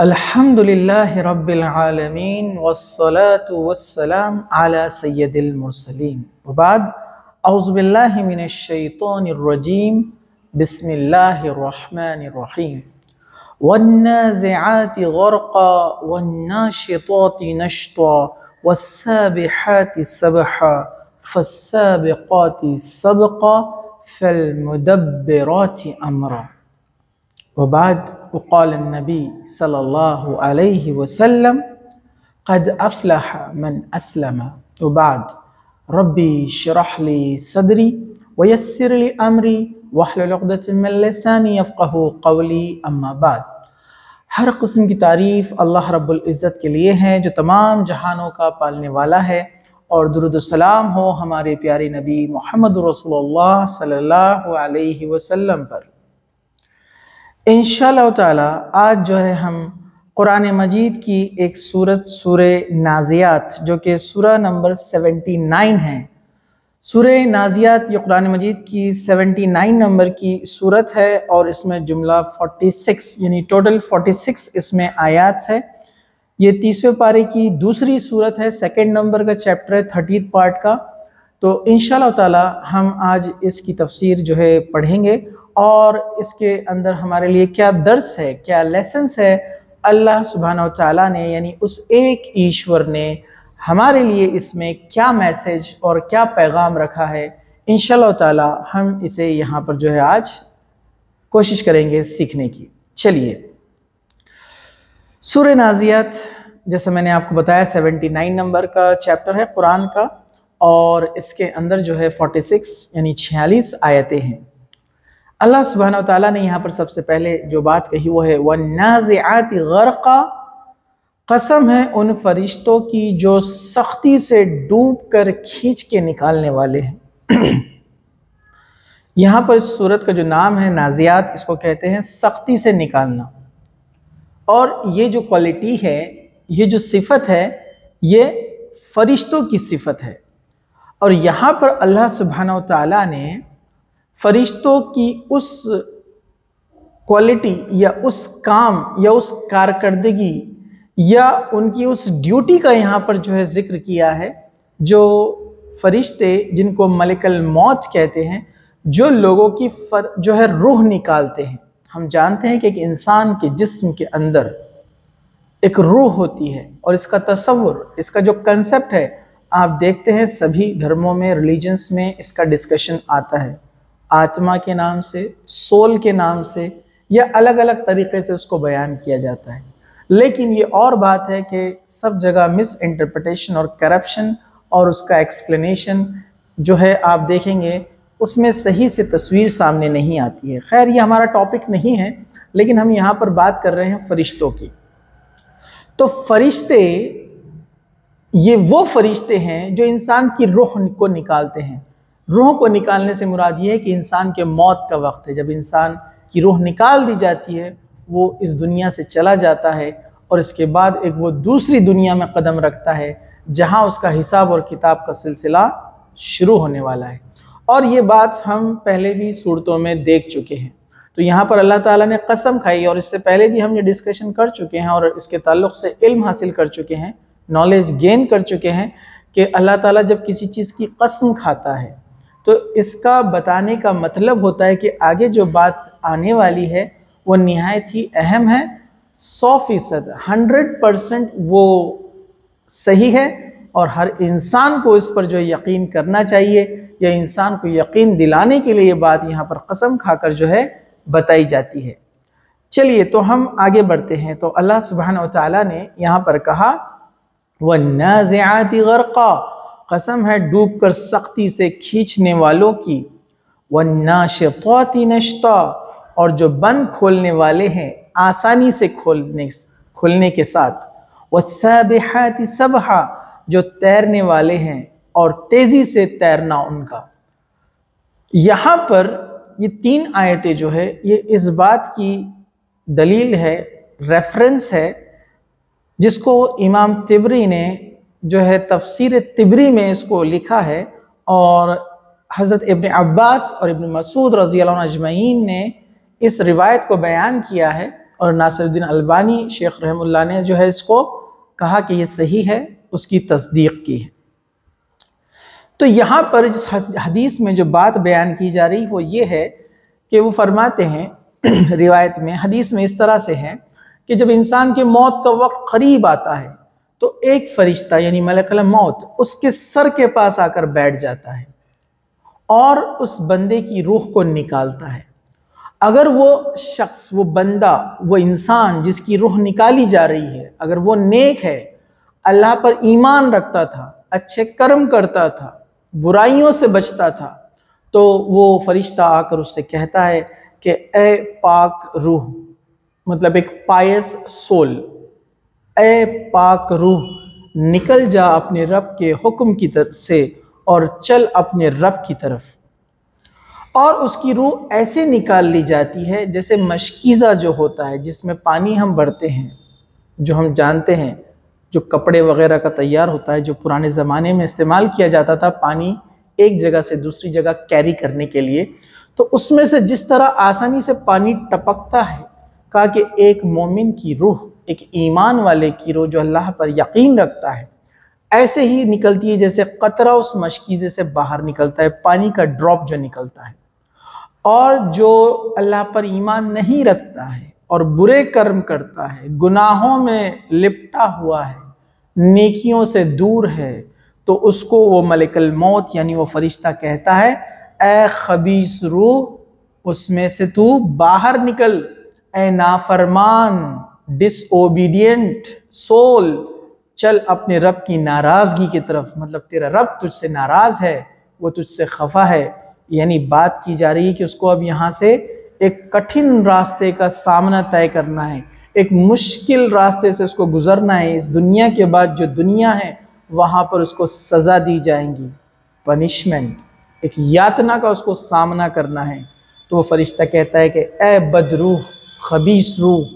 अल्हम्दुलिल्लाह रब्बिल आलमीन वस्सलातु वस्सलाम अला सय्यदिल मुरसलीन व बाद औज़ु बिल्लाहि मिनश शैतानिर रजीम बिस्मिल्लाहिर रहमानिर रहीम वन्नाज़िआति गरक़ा वन्नाशिताति नश्ता वस्साबिहाति सबहा फस्साबिक़ाति सबक़ा फल्मुदब्बिराति अमरा व बाद वक़ाल नबी सल्लल्लाहु अलैहि वसल्लम क़द अफ़लह मन अस्लम। तो बाद रब्बी शरह ली सदरी व यस्सिर ली अमरी वहलुल उक़दतम मिन लिसानी यफ़क़हू क़ौली। अम्मा बाद। हर क़िस्म की तारीफ़ अल्लाह रब्बुल इज़्ज़त के लिए है जो तमाम जहानों का पालने वाला है, और दुरूद व सलाम हो हमारे प्यारे नबी मुहम्मद रसूलुल्लाह सल्लल्लाहु अलैहि वसल्लम पर। इंशाअल्लाह ताला आज जो है हम कुरान मजीद की एक सूरत सूरह नाज़ियात जो कि सूरह नंबर 79 है। सूरह नाज़ियात ये कुरान मजीद की 79 नंबर की सूरत है और इसमें जुमला 46 यानी टोटल 46 इसमें आयात है। ये 30वें पारे की दूसरी सूरत है, सेकंड नंबर का चैप्टर है, 30 पार्ट का। तो इंशाअल्लाह ताला हम आज इसकी तफसीर जो है पढ़ेंगे और इसके अंदर हमारे लिए क्या दर्स है, क्या लेसन्स है अल्लाह सुब्हानहू तआला ने यानी उस एक ईश्वर ने हमारे लिए इसमें क्या मैसेज और क्या पैगाम रखा है। इंशाअल्लाह ताला हम इसे यहाँ पर जो है आज कोशिश करेंगे सीखने की। चलिए, सूरह नाज़ियात जैसे मैंने आपको बताया 79 नंबर का चैप्टर है कुरान का और इसके अंदर जो है 46 यानी 46 आयतें हैं। अल्लाह सुब्हानहू तआला ने यहाँ पर सबसे पहले जो बात कही वो है वन्नाज़िआति गर्क़ा। कसम है उन फरिश्तों की जो सख्ती से डूब कर खींच के निकालने वाले हैं। यहाँ पर इस सूरत का जो नाम है नाज़ियात, इसको कहते हैं सख्ती से निकालना। और ये जो क्वालिटी है, ये जो सिफत है, ये फरिश्तों की सिफत है। और यहाँ पर अल्लाह सुब्हानहू तआला ने फरिश्तों की उस क्वालिटी या उस काम या उस कारकर्दगी या उनकी उस ड्यूटी का यहाँ पर जो है जिक्र किया है, जो फरिश्ते जिनको मलिकल मौत कहते हैं, जो लोगों की जो है रूह निकालते हैं। हम जानते हैं कि एक इंसान के जिस्म के अंदर एक रूह होती है और इसका तस्वुर, इसका जो कंसेप्ट है, आप देखते हैं सभी धर्मों में, रिलीजन्स में इसका डिस्कशन आता है, आत्मा के नाम से, सोल के नाम से, या अलग अलग तरीके से उसको बयान किया जाता है। लेकिन ये और बात है कि सब जगह मिस इंटरप्रिटेशन और करप्शन और उसका एक्सप्लेनेशन जो है आप देखेंगे उसमें सही से तस्वीर सामने नहीं आती है। खैर, ये हमारा टॉपिक नहीं है, लेकिन हम यहाँ पर बात कर रहे हैं फरिश्तों की। तो फरिश्ते, ये वो फरिश्ते हैं जो इंसान की रूह को निकालते हैं। रूह को निकालने से मुराद ये है कि इंसान के मौत का वक्त है, जब इंसान की रूह निकाल दी जाती है, वो इस दुनिया से चला जाता है और इसके बाद एक वो दूसरी दुनिया में कदम रखता है जहां उसका हिसाब और किताब का सिलसिला शुरू होने वाला है। और ये बात हम पहले भी सूरतों में देख चुके हैं। तो यहाँ पर अल्लाह ताला ने कसम खाई, और इससे पहले भी हम ये डिस्कशन कर चुके हैं और इसके ताल्लुक़ से इल्म हासिल कर चुके हैं, नॉलेज गेन कर चुके हैं कि अल्लाह ताला जब किसी चीज़ की कसम खाता है तो इसका बताने का मतलब होता है कि आगे जो बात आने वाली है वो निहायत ही अहम है। 100% 100% वो सही है और हर इंसान को इस पर जो यकीन करना चाहिए या इंसान को यकीन दिलाने के लिए ये बात यहाँ पर कसम खाकर जो है बताई जाती है। चलिए, तो हम आगे बढ़ते हैं। तो अल्लाह सुब्हानहू तआला ने यहाँ पर कहा वन्नाज़िआति गर्क़ा, कसम है डूबकर सख्ती से खींचने वालों की। वन्नाशिताति नश्ता, और जो बंद खोलने वाले हैं आसानी से खोलने के साथ। वस्साबिहाति सबहा, जो तैरने वाले हैं और तेज़ी से तैरना उनका। यहाँ पर ये 3 आयतें जो है ये इस बात की दलील है, रेफरेंस है, जिसको इमाम तिबरी ने जो है तफसीर तिबरी में इसको लिखा है, और हज़रत इब्न अब्बास और इब्न मसूद रज़ियल्लाहु अन्हुमा अजमईन ने इस रिवायत को बयान किया है। और नासिरुद्दीन अलबानी शेख रहमुल्लाह ने जो है इसको कहा कि ये सही है, उसकी तस्दीक की है। तो यहाँ पर जिस हदीस में जो बात बयान की जा रही वो ये है कि वो फरमाते हैं रिवायत में, हदीस में इस तरह से है कि जब इंसान के मौत का वक्त करीब आता है तो एक फरिश्ता यानी मलकुल मौत उसके सर के पास आकर बैठ जाता है और उस बंदे की रूह को निकालता है। अगर वो शख्स, वो बंदा, वो इंसान जिसकी रूह निकाली जा रही है, अगर वो नेक है, अल्लाह पर ईमान रखता था, अच्छे कर्म करता था, बुराइयों से बचता था, तो वो फरिश्ता आकर उससे कहता है कि ए पाक रूह, मतलब एक पायस सोल, ए पाक रूह निकल जा अपने रब के हुक्म की तरफ से और चल अपने रब की तरफ। और उसकी रूह ऐसे निकाल ली जाती है जैसे मशकीज़ा जो होता है, जिसमें पानी हम भरते हैं, जो हम जानते हैं जो कपड़े वगैरह का तैयार होता है, जो पुराने ज़माने में इस्तेमाल किया जाता था पानी एक जगह से दूसरी जगह कैरी करने के लिए, तो उसमें से जिस तरह आसानी से पानी टपकता है, कहा कि एक मोमिन की रूह, एक ईमान वाले की रूह जो अल्लाह पर यकीन रखता है, ऐसे ही निकलती है जैसे कतरा उस मशकीज़े से बाहर निकलता है, पानी का ड्रॉप जो निकलता है। और जो अल्लाह पर ईमान नहीं रखता है और बुरे कर्म करता है, गुनाहों में लिपटा हुआ है, नेकियों से दूर है, तो उसको वो मलकुल मौत यानी वो फरिश्ता कहता है ए खबीस रूह, उसमें से तू बाहर निकल, ए नाफरमान डिसओबीडियंट सोल, चल अपने रब की नाराज़गी की तरफ, मतलब तेरा रब तुझसे नाराज़ है, वो तुझसे खफा है। यानी बात की जा रही है कि उसको अब यहाँ से एक कठिन रास्ते का सामना तय करना है, एक मुश्किल रास्ते से उसको गुजरना है। इस दुनिया के बाद जो दुनिया है वहाँ पर उसको सज़ा दी जाएंगी, पनिशमेंट, एक यातना का उसको सामना करना है। तो वो फरिश्ता कहता है कि ए बदरूह, खबीस रूह,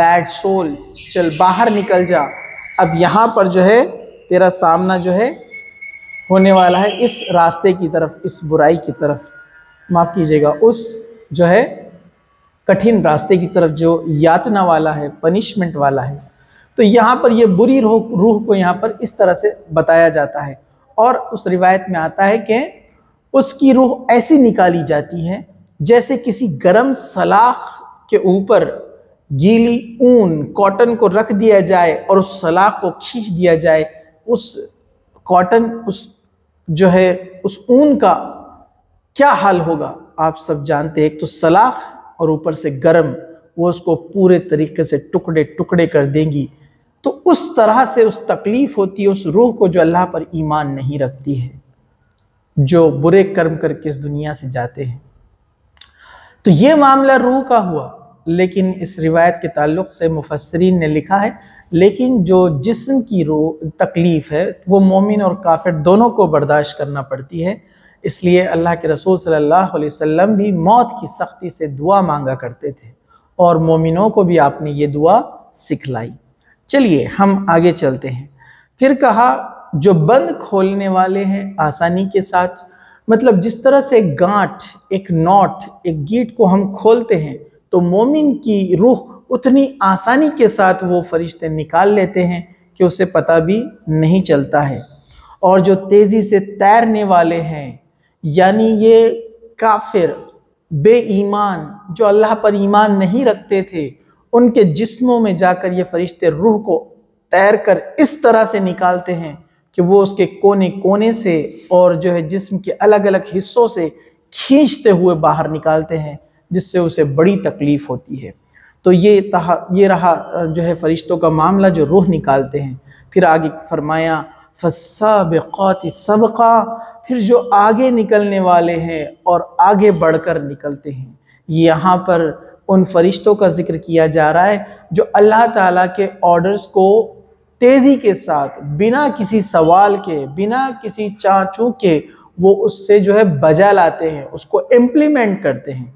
बैड सोल, चल बाहर निकल जा, अब यहाँ पर जो है तेरा सामना जो है होने वाला है इस रास्ते की तरफ, इस बुराई की तरफ, माफ़ कीजिएगा, उस जो है कठिन रास्ते की तरफ जो यातना वाला है, पनिशमेंट वाला है। तो यहाँ पर ये बुरी रूह को यहाँ पर इस तरह से बताया जाता है। और उस रिवायत में आता है कि उसकी रूह ऐसी निकाली जाती है जैसे किसी गर्म सलाख के ऊपर गीली ऊन, कॉटन को रख दिया जाए और उस सलाख को खींच दिया जाए, उस कॉटन, उस जो है उस ऊन का क्या हाल होगा आप सब जानते हैं। एक तो सलाख और ऊपर से गर्म, वो उसको पूरे तरीके से टुकड़े टुकड़े कर देंगी। तो उस तरह से उस तकलीफ़ होती है उस रूह को जो अल्लाह पर ईमान नहीं रखती है, जो बुरे कर्म करके इस दुनिया से जाते हैं। तो ये मामला रूह का हुआ, लेकिन इस रिवायत के ताल्लुक़ से मुफस्सरीन ने लिखा है लेकिन जो जिस्म की रूह तकलीफ़ है वो मोमिन और काफिर दोनों को बर्दाश्त करना पड़ती है। इसलिए अल्लाह के रसूल सल्लल्लाहु अलैहि वसल्लम भी मौत की सख्ती से दुआ मांगा करते थे और मोमिनों को भी आपने ये दुआ सिखलाई। चलिए हम आगे चलते हैं। फिर कहा जो बंद खोलने वाले हैं आसानी के साथ, मतलब जिस तरह से गांठ, एक नॉट, एक गीट को हम खोलते हैं तो मोमिन की रूह उतनी आसानी के साथ वो फरिश्ते निकाल लेते हैं कि उसे पता भी नहीं चलता है। और जो तेज़ी से तैरने वाले हैं, यानी ये काफिर, बेईमान, जो अल्लाह पर ईमान नहीं रखते थे, उनके जिस्मों में जाकर ये फरिश्ते रूह को तैरकर इस तरह से निकालते हैं कि वो उसके कोने कोने से और जो है जिस्म के अलग अलग हिस्सों से खींचते हुए बाहर निकालते हैं, जिससे उसे बड़ी तकलीफ़ होती है। तो ये रहा जो है फरिश्तों का मामला जो रूह निकालते हैं। फिर आगे फरमाया फस्साबिक़ाति सबक़ा, फिर जो आगे निकलने वाले हैं और आगे बढ़कर निकलते हैं। यहाँ पर उन फरिश्तों का जिक्र किया जा रहा है जो अल्लाह ताला के ऑर्डर्स को तेज़ी के साथ, बिना किसी सवाल के, बिना किसी चाँचू के वो उससे जो है बजा लाते हैं, उसको इम्प्लीमेंट करते हैं।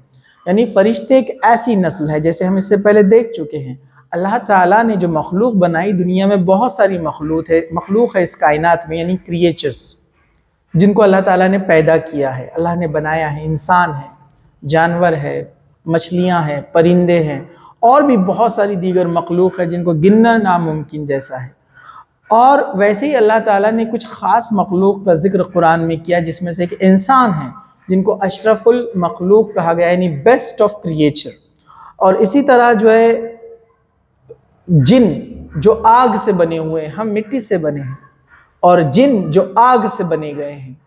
यानी फ़रिश्ते एक ऐसी नस्ल है, जैसे हम इससे पहले देख चुके हैं, अल्लाह ताला ने जो मखलूक बनाई, दुनिया में बहुत सारी मखलूक है इस कायनात में, यानी क्रिएचर्स जिनको अल्लाह ताला ने पैदा किया है, अल्लाह ने बनाया है। इंसान है, जानवर है, मछलियाँ हैं, परिंदे हैं, और भी बहुत सारी दीगर मखलूक है जिनको गिनना नामुमकिन जैसा है। और वैसे ही अल्लाह ताला ने कुछ ख़ास मखलूक का जिक्र कुरान में किया, जिसमें से एक इंसान है जिनको अशरफुल मखलूक कहा गया, यानी बेस्ट ऑफ क्रिएचर। और इसी तरह जो है जिन जो आग से बने हुए हैं, हम मिट्टी से बने हैं, और जिन जो आग से बने गए हैं,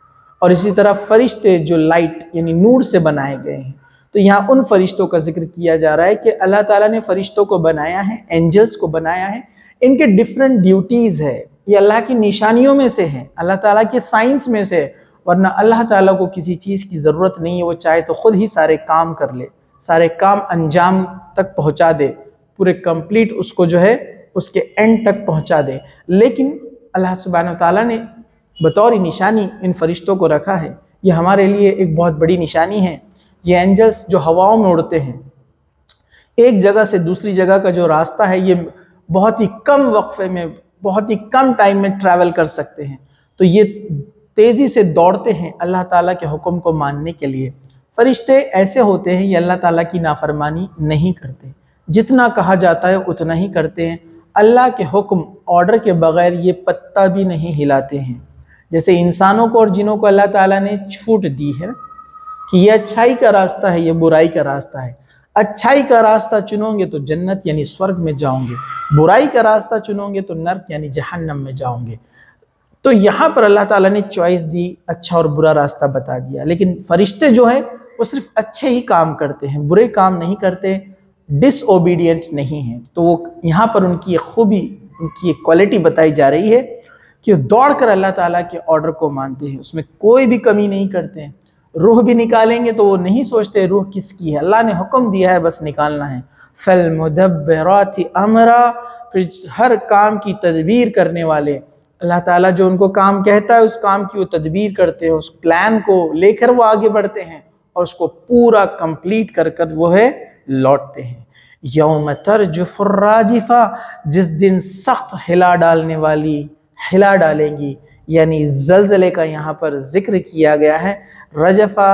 और इसी तरह फरिश्ते जो लाइट यानी नूर से बनाए गए हैं। तो यहाँ उन फरिश्तों का जिक्र किया जा रहा है कि अल्लाह ताला ने फरिश्तों को बनाया है, एंजल्स को बनाया है। इनके डिफरेंट ड्यूटीज़ है, ये अल्लाह की निशानियों में से है, अल्लाह ताला के साइंस में से है। वरना अल्लाह ताला को किसी चीज़ की ज़रूरत नहीं है, वो चाहे तो ख़ुद ही सारे काम कर ले, सारे काम अंजाम तक पहुँचा दे, पूरे कंप्लीट उसको जो है उसके एंड तक पहुँचा दे। लेकिन अल्लाह सुब्हानहू तआला ने बतौर निशानी इन फरिश्तों को रखा है। ये हमारे लिए एक बहुत बड़ी निशानी है। ये एंजल्स जो हवाओं में उड़ते हैं, एक जगह से दूसरी जगह का जो रास्ता है, ये बहुत ही कम वक्फे में, बहुत ही कम टाइम में ट्रैवल कर सकते हैं। तो ये तेज़ी से दौड़ते हैं अल्लाह ताला के हुक्म को मानने के लिए। फरिश्ते ऐसे होते हैं, ये अल्लाह ताला की नाफरमानी नहीं करते, जितना कहा जाता है उतना ही करते हैं। अल्लाह के हुक्म ऑर्डर के बग़ैर ये पत्ता भी नहीं हिलाते हैं। जैसे इंसानों को और जिनों को अल्लाह ताला ने छूट दी है कि ये अच्छाई का रास्ता है, ये बुराई का रास्ता है। अच्छाई का रास्ता चुनोगे तो जन्नत यानी स्वर्ग में जाओगे, बुराई का रास्ता चुनोगे तो नर्क यानी जहन्नम में जाओगे। तो यहाँ पर अल्लाह ताला ने चॉइस दी, अच्छा और बुरा रास्ता बता दिया। लेकिन फरिश्ते जो है वो सिर्फ अच्छे ही काम करते हैं, बुरे काम नहीं करते, डिसओबीडियंट नहीं हैं। तो वो यहाँ पर उनकी एक खूबी, उनकी एक क्वालिटी बताई जा रही है कि दौड़ कर अल्लाह ताला के ऑर्डर को मानते हैं, उसमें कोई भी कमी नहीं करते हैं। रूह भी निकालेंगे तो वो नहीं सोचते रूह किसकी है, अल्लाह ने हुक्म दिया है बस निकालना है। फल मुदब्बिराति अमरा, फिर हर काम की तदबीर करने वाले, अल्लाह ताला जो उनको काम कहता है उस काम की वो तदबीर करते हैं। उस प्लान को लेकर वो आगे बढ़ते हैं और उसको पूरा कंप्लीट कर कर वो है लौटते हैं। यौम तरजुफुर राजिफा, जिस दिन सख्त हिला डालने वाली हिला डालेंगी, यानी जलजले का यहाँ पर जिक्र किया गया है। रजफा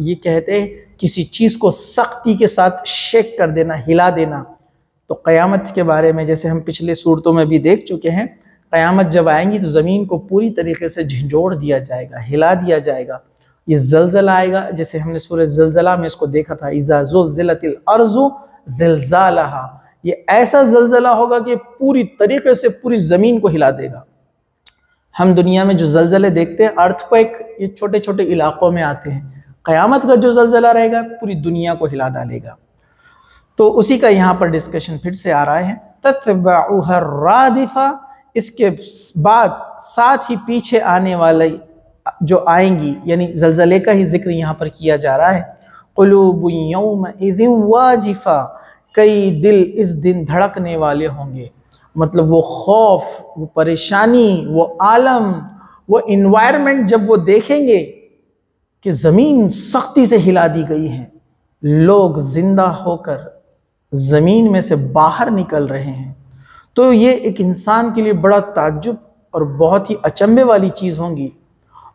ये कहते हैं किसी चीज़ को सख्ती के साथ शेक कर देना, हिला देना। तो क़यामत के बारे में जैसे हम पिछले सूरतों में भी देख चुके हैं, क़यामत जब आएंगी तो ज़मीन को पूरी तरीके से झंझोड़ दिया जाएगा, हिला दिया जाएगा। ये जलजला आएगा, जैसे हमने सूरह ज़लज़ला में इसको देखा था, इज़ा ज़ुलज़िलतिल अर्ज़ु ज़िलज़ालहा। ये ऐसा जलजला होगा कि पूरी तरीके से पूरी ज़मीन को हिला देगा। हम दुनिया में जो जलजले देखते हैं, अर्थक्वेक, ये छोटे छोटे इलाक़ों में आते हैं। क़यामत का जो जलजला रहेगा पूरी दुनिया को हिला डालेगा। तो उसी का यहाँ पर डिस्कशन फिर से आ रहा है। तत्बउहा रादिफा, इसके बाद साथ ही पीछे आने वाले जो आएंगी, यानी जलजले का ही जिक्र यहाँ पर किया जा रहा है। क़ुलूबुन यौमइज़िन वाजिफ़ा, कई दिल इस दिन धड़कने वाले होंगे। मतलब वो खौफ, वो परेशानी, वो आलम, वो इन्वायरमेंट जब वो देखेंगे कि ज़मीन सख्ती से हिला दी गई है, लोग ज़िंदा होकर ज़मीन में से बाहर निकल रहे हैं, तो ये एक इंसान के लिए बड़ा ताज्जुब और बहुत ही अचंभे वाली चीज़ होंगी।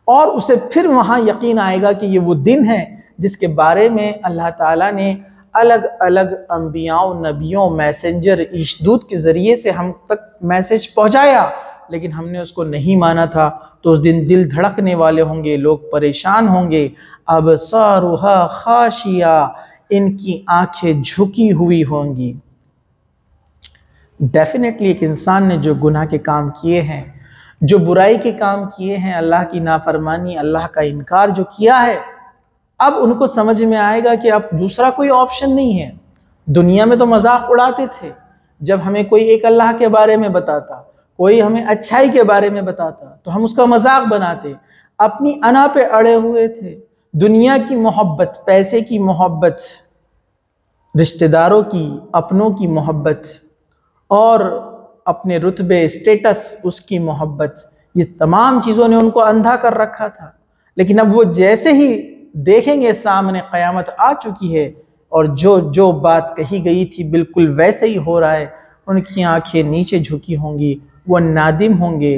और उसे फिर वहाँ यकीन आएगा कि ये वो दिन है जिसके बारे में अल्लाह ताला ने अलग अलग अंबियाओं, नबियों, मैसेंजर, इश्दूत के ज़रिए से हम तक मैसेज पहुंचाया, लेकिन हमने उसको नहीं माना था। तो उस दिन दिल धड़कने वाले होंगे, लोग परेशान होंगे। अब सारुहा खाशिया, इनकी आंखें झुकी हुई होंगी। डेफिनेटली एक इंसान ने जो गुनाह के काम किए हैं, जो बुराई के काम किए हैं, अल्लाह की नाफरमानी, अल्लाह का इनकार जो किया है, अब उनको समझ में आएगा कि अब दूसरा कोई ऑप्शन नहीं है। दुनिया में तो मजाक उड़ाते थे जब हमें कोई एक अल्लाह के बारे में बताता, कोई हमें अच्छाई के बारे में बताता, तो हम उसका मजाक बनाते, अपनी अना पे अड़े हुए थे। दुनिया की मोहब्बत, पैसे की मोहब्बत, रिश्तेदारों की, अपनों की मोहब्बत, और अपने रुतबे, स्टेटस, उसकी मोहब्बत, ये तमाम चीज़ों ने उनको अंधा कर रखा था। लेकिन अब वो जैसे ही देखेंगे सामने क़यामत आ चुकी है और जो जो बात कही गई थी बिल्कुल वैसे ही हो रहा है, उनकी आंखें नीचे झुकी होंगी, वो नादिम होंगे,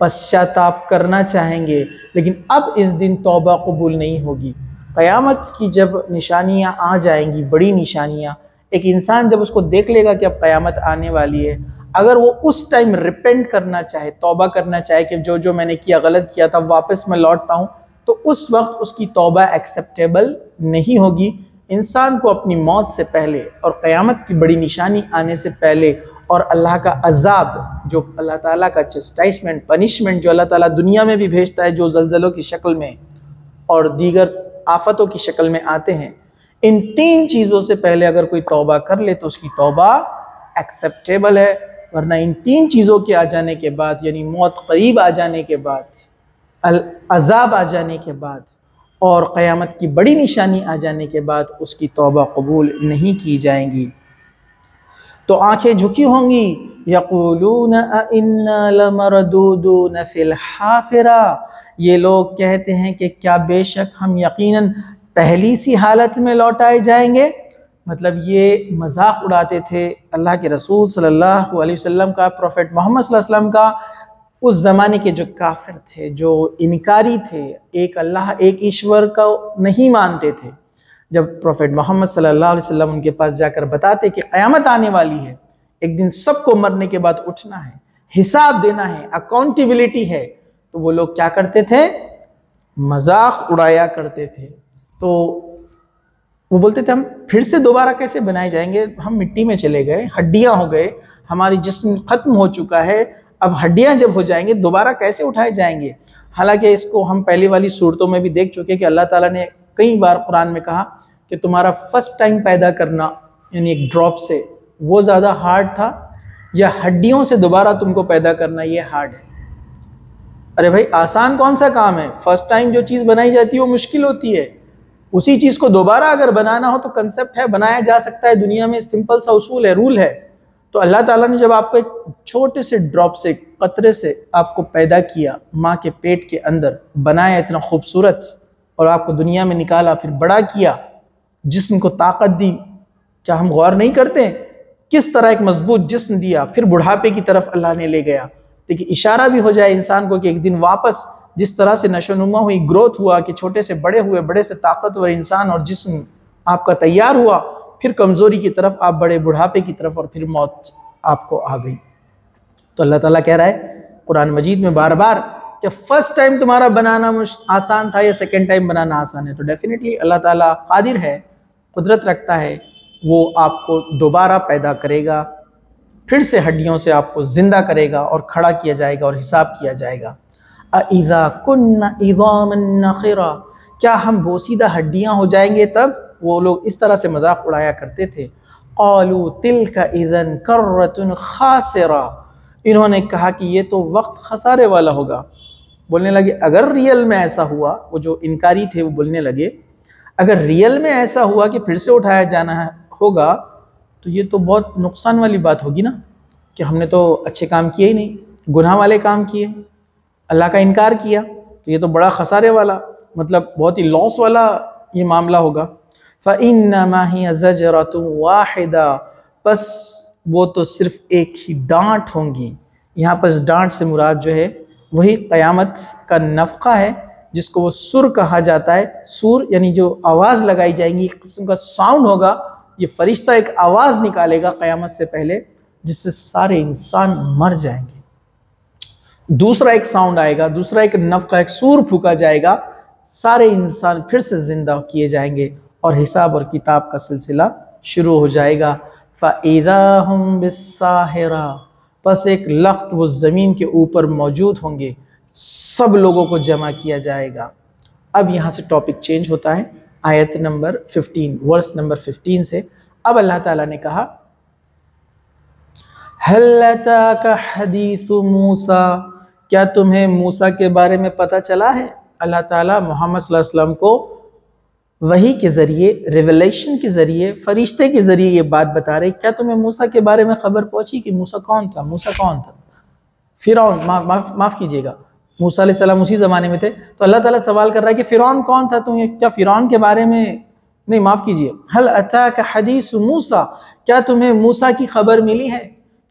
पश्चाताप करना चाहेंगे, लेकिन अब इस दिन तौबा कबूल नहीं होगी। क़यामत की जब निशानियाँ आ जाएंगी, बड़ी निशानियाँ, एक इंसान जब उसको देख लेगा कि अब क़यामत आने वाली है, अगर वो उस टाइम रिपेंट करना चाहे, तौबा करना चाहे कि जो जो मैंने किया गलत किया था वापस मैं लौटता हूँ, तो उस वक्त उसकी तौबा एक्सेप्टेबल नहीं होगी। इंसान को अपनी मौत से पहले और क़यामत की बड़ी निशानी आने से पहले और अल्लाह का अजाब, जो अल्लाह ताला का चेस्टाइजमेंट, पनिशमेंट जो अल्लाह ताला दुनिया में भी भेजता है, जो जल्जलों की शक्ल में और दीगर आफतों की शक्ल में आते हैं, इन तीन चीज़ों से पहले अगर कोई तौबा कर ले तो उसकी तौबा एक्सेप्टेबल है। वरना इन तीन चीज़ों के आ जाने के बाद, यानी मौत करीब आ जाने के बाद, अजाब आ जाने के बाद और क़यामत की बड़ी निशानी आ जाने के बाद उसकी तौबा कबूल नहीं की जाएंगी। तो आंखें झुकी होंगी, यक़ूलून अइन्ना लमरदूदून फ़िल हाफ़िरा, ये लोग कहते हैं कि क्या बेशक हम यकीनन पहली सी हालत में लौटाए जाएंगे। मतलब ये मजाक उड़ाते थे अल्लाह के रसूल सल्लल्लाहु अलैहि वसल्लम का, प्रॉफेट मोहम्मद सल्लल्लाहु अलैहि वसल्लम का। उस ज़माने के जो काफिर थे, जो इनकारी थे, एक अल्लाह एक ईश्वर का नहीं मानते थे, जब प्रॉफेट मोहम्मद सल्लल्लाहु अलैहि वसल्लम उनके पास जाकर बताते कि क़यामत आने वाली है, एक दिन सबको मरने के बाद उठना है, हिसाब देना है, अकाउंटेबिलिटी है, तो वो लोग क्या करते थे, मजाक उड़ाया करते थे। तो वो बोलते थे हम फिर से दोबारा कैसे बनाए जाएंगे, हम मिट्टी में चले गए, हड्डियाँ हो गए, हमारी जिस्म ख़त्म हो चुका है, अब हड्डियां जब हो जाएंगे दोबारा कैसे उठाए जाएंगे। हालांकि इसको हम पहले वाली सूरतों में भी देख चुके कि अल्लाह ताला ने कई बार कुरान में कहा कि तुम्हारा फर्स्ट टाइम पैदा करना, यानी एक ड्रॉप से, वो ज़्यादा हार्ड था, या हड्डियों से दोबारा तुमको पैदा करना ये हार्ड है। अरे भाई, आसान कौन सा काम है। फर्स्ट टाइम जो चीज़ बनाई जाती है वो मुश्किल होती है, उसी चीज़ को दोबारा अगर बनाना हो तो कंसेप्ट है, बनाया जा सकता है। दुनिया में सिंपल सा उसूल है, रूल है। तो अल्लाह ताला ने जब आपको एक छोटे से ड्रॉप से, कतरे से आपको पैदा किया, माँ के पेट के अंदर बनाया इतना खूबसूरत, और आपको दुनिया में निकाला, फिर बड़ा किया, जिस्म को ताकत दी, क्या हम गौर नहीं करते किस तरह एक मजबूत जिस्म दिया, फिर बुढ़ापे की तरफ अल्लाह ने ले गया। देखिए, इशारा भी हो जाए इंसान को कि एक दिन वापस जिस तरह से नशोनुमा हुई, ग्रोथ हुआ, कि छोटे से बड़े हुए, बड़े से ताकतवर इंसान और जिस्म आपका तैयार हुआ, फिर कमज़ोरी की तरफ आप बड़े बुढ़ापे की तरफ, और फिर मौत आपको आ गई। तो अल्लाह ताला कह रहा है कुरान मजीद में बार बार कि फ़र्स्ट टाइम तुम्हारा बनाना आसान था या सेकेंड टाइम बनाना आसान है। तो डेफिनेटली अल्लाह ताला कादिर है, कुदरत रखता है, वो आपको दोबारा पैदा करेगा, फिर से हड्डियों से आपको ज़िंदा करेगा और खड़ा किया जाएगा और हिसाब किया जाएगा। अइज़ा कुन्ना इज़ामन नखिरा, क्या हम बोसीदा हड्डियाँ हो जाएंगे तब। वो लोग इस तरह से मजाक उड़ाया करते थे। क़ालू तिलका इज़न कर्रतुन खासिरा, इन्होंने कहा कि ये तो वक्त खसारे वाला होगा। बोलने लगे अगर रियल में ऐसा हुआ, वो जो इनकारी थे वो बोलने लगे अगर रियल में ऐसा हुआ कि फिर से उठाया जाना होगा तो ये तो बहुत नुकसान वाली बात होगी ना, कि हमने तो अच्छे काम किए ही नहीं, गुनाह वाले काम किए, अल्लाह का इनकार किया, तो ये तो बड़ा खसारे वाला, मतलब बहुत ही लॉस वाला ये मामला होगा। फ़इन्नमा हिय ज़जरतुन वाहिदा, बस वो तो सिर्फ़ एक ही डांट होंगी। यहाँ पर डांट से मुराद जो है वही क़यामत का नफ़का है, जिसको वो सुर कहा जाता है। सुर यानी जो आवाज़ लगाई जाएगी, एक किस्म का साउंड होगा, ये फ़रिश्ता एक आवाज़ निकालेगा क़यामत से पहले, जिससे सारे इंसान मर जाएंगे। दूसरा एक साउंड आएगा, दूसरा एक नफ़का, एक सुर फूका जाएगा, सारे इंसान फिर से ज़िंदा किए जाएंगे और हिसाब और किताब का सिलसिला शुरू हो जाएगा। फ़ाइज़ा हुम बिस्साहिरा, बस एक लख्त वो ज़मीन के ऊपर मौजूद होंगे, सब लोगों को जमा किया जाएगा। अब यहाँ से टॉपिक चेंज होता है, आयत नंबर 15, वर्स नंबर 15 से। अब अल्लाह ताला ने कहा हल अताका हदीसु मूसा, क्या तुम्हें मूसा के बारे में पता चला है। अल्लाह ताला मोहम्मद सल्लल्लाहु अलैहि वसल्लम को वही के ज़रिए, रिवेलेशन के ज़रिए, फरिश्ते के ज़रिए ये बात बता रहे, क्या तुम्हें मूसा के बारे में खबर पहुंची कि मूसा कौन था, मूसा कौन था। फ़िरौन, माफ़ कीजिएगा, मूसा अलैहिस्सलाम उसी ज़माने में थे। तो अल्लाह ताला सवाल कर रहा है कि फ़िरौन कौन था, तुम्हें क्या फ़िरौन के बारे में नहीं, माफ़ कीजिए, हल अताका हदीस मूसा, क्या तुम्हें मूसा की खबर मिली है।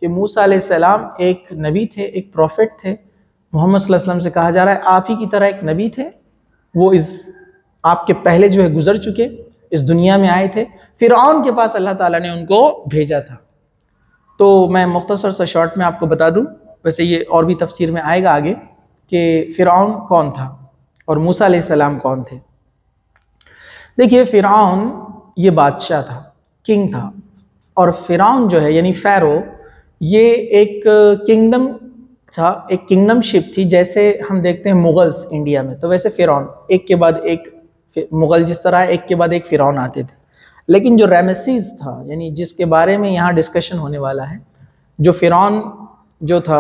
कि मूसा अलैहिस्सलाम एक नबी थे, एक प्रॉफेट थे। मोहम्मद सल्लल्लाहु अलैहि वसल्लम से कहा जा रहा है आप ही की तरह एक नबी थे, वो इस आपके पहले जो है गुजर चुके, इस दुनिया में आए थे। फिरौन के पास अल्लाह ताला ने उनको भेजा था। तो मैं मुख्तसर से शॉर्ट में आपको बता दूं, वैसे ये और भी तफसीर में आएगा आगे कि फिरौन कौन था और मूसा अलैहिस्सलाम कौन थे। देखिए फिरौन ये बादशाह था, किंग था, और फिरौन जो है यानी फ़ैरो ये एक किंगडम था, एक किंगडमशिप थी। जैसे हम देखते हैं मुग़ल्स इंडिया में, तो वैसे फिरौन एक के बाद एक, मुग़ल जिस तरह एक के बाद एक फिरौन आते थे। लेकिन जो रैमसीज़ था यानी जिसके बारे में यहाँ डिस्कशन होने वाला है, जो फिरौन जो था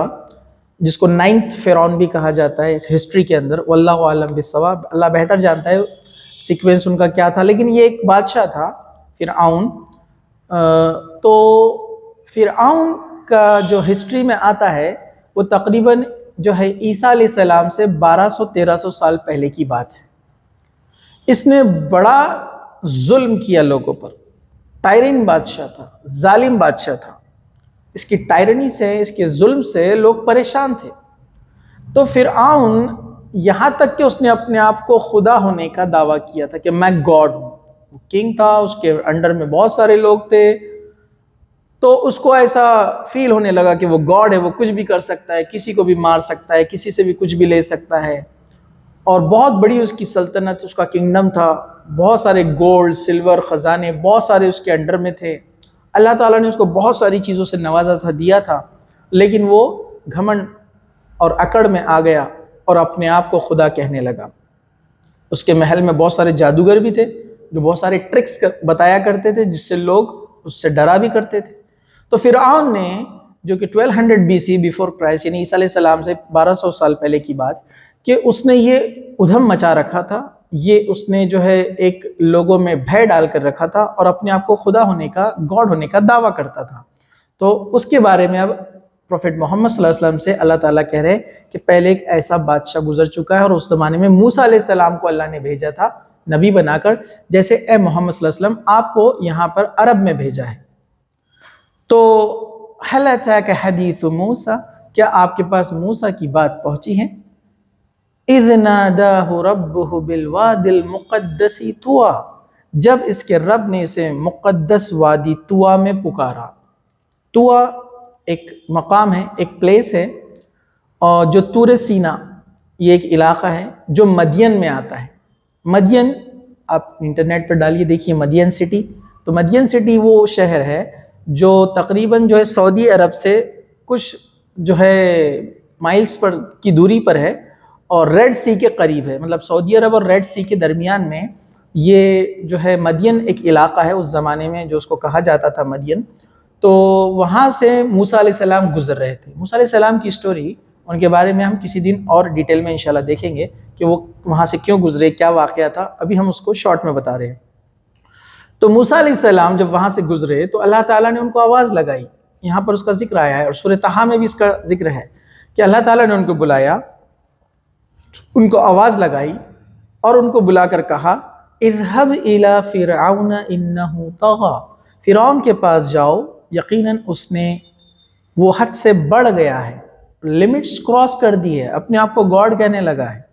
जिसको 9वां फिरौन भी कहा जाता है हिस्ट्री के अंदर, वल्लाहु आलम बिस्सवाब, अल्लाह बेहतर जानता है सीक्वेंस उनका क्या था, लेकिन ये एक बादशाह था फिरौन। तो फिरौन का जो हिस्ट्री में आता है वो तकरीबन जो है ईसा अलैहिस्सलाम से 1200-1300 साल पहले की बात है। इसने बड़ा जुल्म किया लोगों पर, टायरन बादशाह था, जालिम बादशाह था। इसकी टायरनी से, इसके जुल्म से लोग परेशान थे। तो फिरौन यहाँ तक कि उसने अपने आप को खुदा होने का दावा किया था कि मैं गॉड हूँ। वो किंग था, उसके अंडर में बहुत सारे लोग थे, तो उसको ऐसा फील होने लगा कि वो गॉड है, वो कुछ भी कर सकता है, किसी को भी मार सकता है, किसी से भी कुछ भी ले सकता है। और बहुत बड़ी उसकी सल्तनत, उसका किंगडम था, बहुत सारे गोल्ड सिल्वर ख़जाने बहुत सारे उसके अंडर में थे। अल्लाह ताला ने उसको बहुत सारी चीज़ों से नवाजा था, दिया था, लेकिन वो घमंड और अकड़ में आ गया और अपने आप को खुदा कहने लगा। उसके महल में बहुत सारे जादूगर भी थे जो बहुत सारे ट्रिक्स बताया करते थे, जिससे लोग उससे डरा भी करते थे। तो फिरौन ने, जो कि 1200 BC बिफोर क्राइस्ट यानी ईसा अलैहिस्सलाम से 1200 साल पहले की बात, कि उसने ये उधम मचा रखा था, ये उसने जो है एक लोगों में भय डाल कर रखा था और अपने आप को खुदा होने का, गॉड होने का दावा करता था। तो उसके बारे में अब प्रोफेट मोहम्मद सल्लल्लाहु अलैहि वसल्लम से अल्लाह ताला कह रहे हैं कि पहले एक ऐसा बादशाह गुजर चुका है और उस ज़माने में मूसा अलैहिस्सलाम को अल्लाह ने भेजा था नबी बनाकर, जैसे ए मोहम्मद सल्लल्लाहु अलैहि वसल्लम आपको यहाँ पर अरब में भेजा है। तो हल अतक हदीस मूसा, क्या आपके पास मूसा की बात पहुँची है? इज़ नादाहु रब्बुहु बिलवादिल मुक़द्दसी तुआ, जब इसके रब ने इसे मुक़द्दस वादी तुआ में पुकारा। तुआ एक मकाम है, एक प्लेस है, और जो तूर सीना ये एक इलाक़ा है जो मदयन में आता है। मदयन आप इंटरनेट पर डालिए, देखिए मदयन सिटी। तो मदयन सिटी वो शहर है जो तकरीबन जो है सऊदी अरब से कुछ जो है माइल्स पर की दूरी पर है और रेड सी के करीब है। मतलब सऊदी अरब और रेड सी के दरमियान में ये जो है मदयन एक इलाक़ा है, उस ज़माने में जो उसको कहा जाता था मदयन। तो वहाँ से मूसा अलैहिस्सलाम गुज़र रहे थे। मूसा अलैहिस्सलाम की स्टोरी, उनके बारे में हम किसी दिन और डिटेल में इंशाल्लाह देखेंगे कि वो वहाँ से क्यों गुज़रे, क्या वाक़या था। अभी हम उसको शॉर्ट में बता रहे हैं। तो मूसा अलैहिस्सलाम जब वहाँ से गुज़रे तो अल्लाह ताला ने उनको आवाज़ लगाई। यहाँ पर उसका जिक्र आया है और सूरह तहा में भी इसका जिक्र है कि अल्लाह ताला ने उनको बुलाया, उनको आवाज़ लगाई और उनको बुलाकर कहा इज़हब इला फिरऔन इन्नहु तग़ा, फिरौन के पास जाओ, यकीनन उसने वो हद से बढ़ गया है, लिमिट्स क्रॉस कर दी है, अपने आप को गॉड कहने लगा है।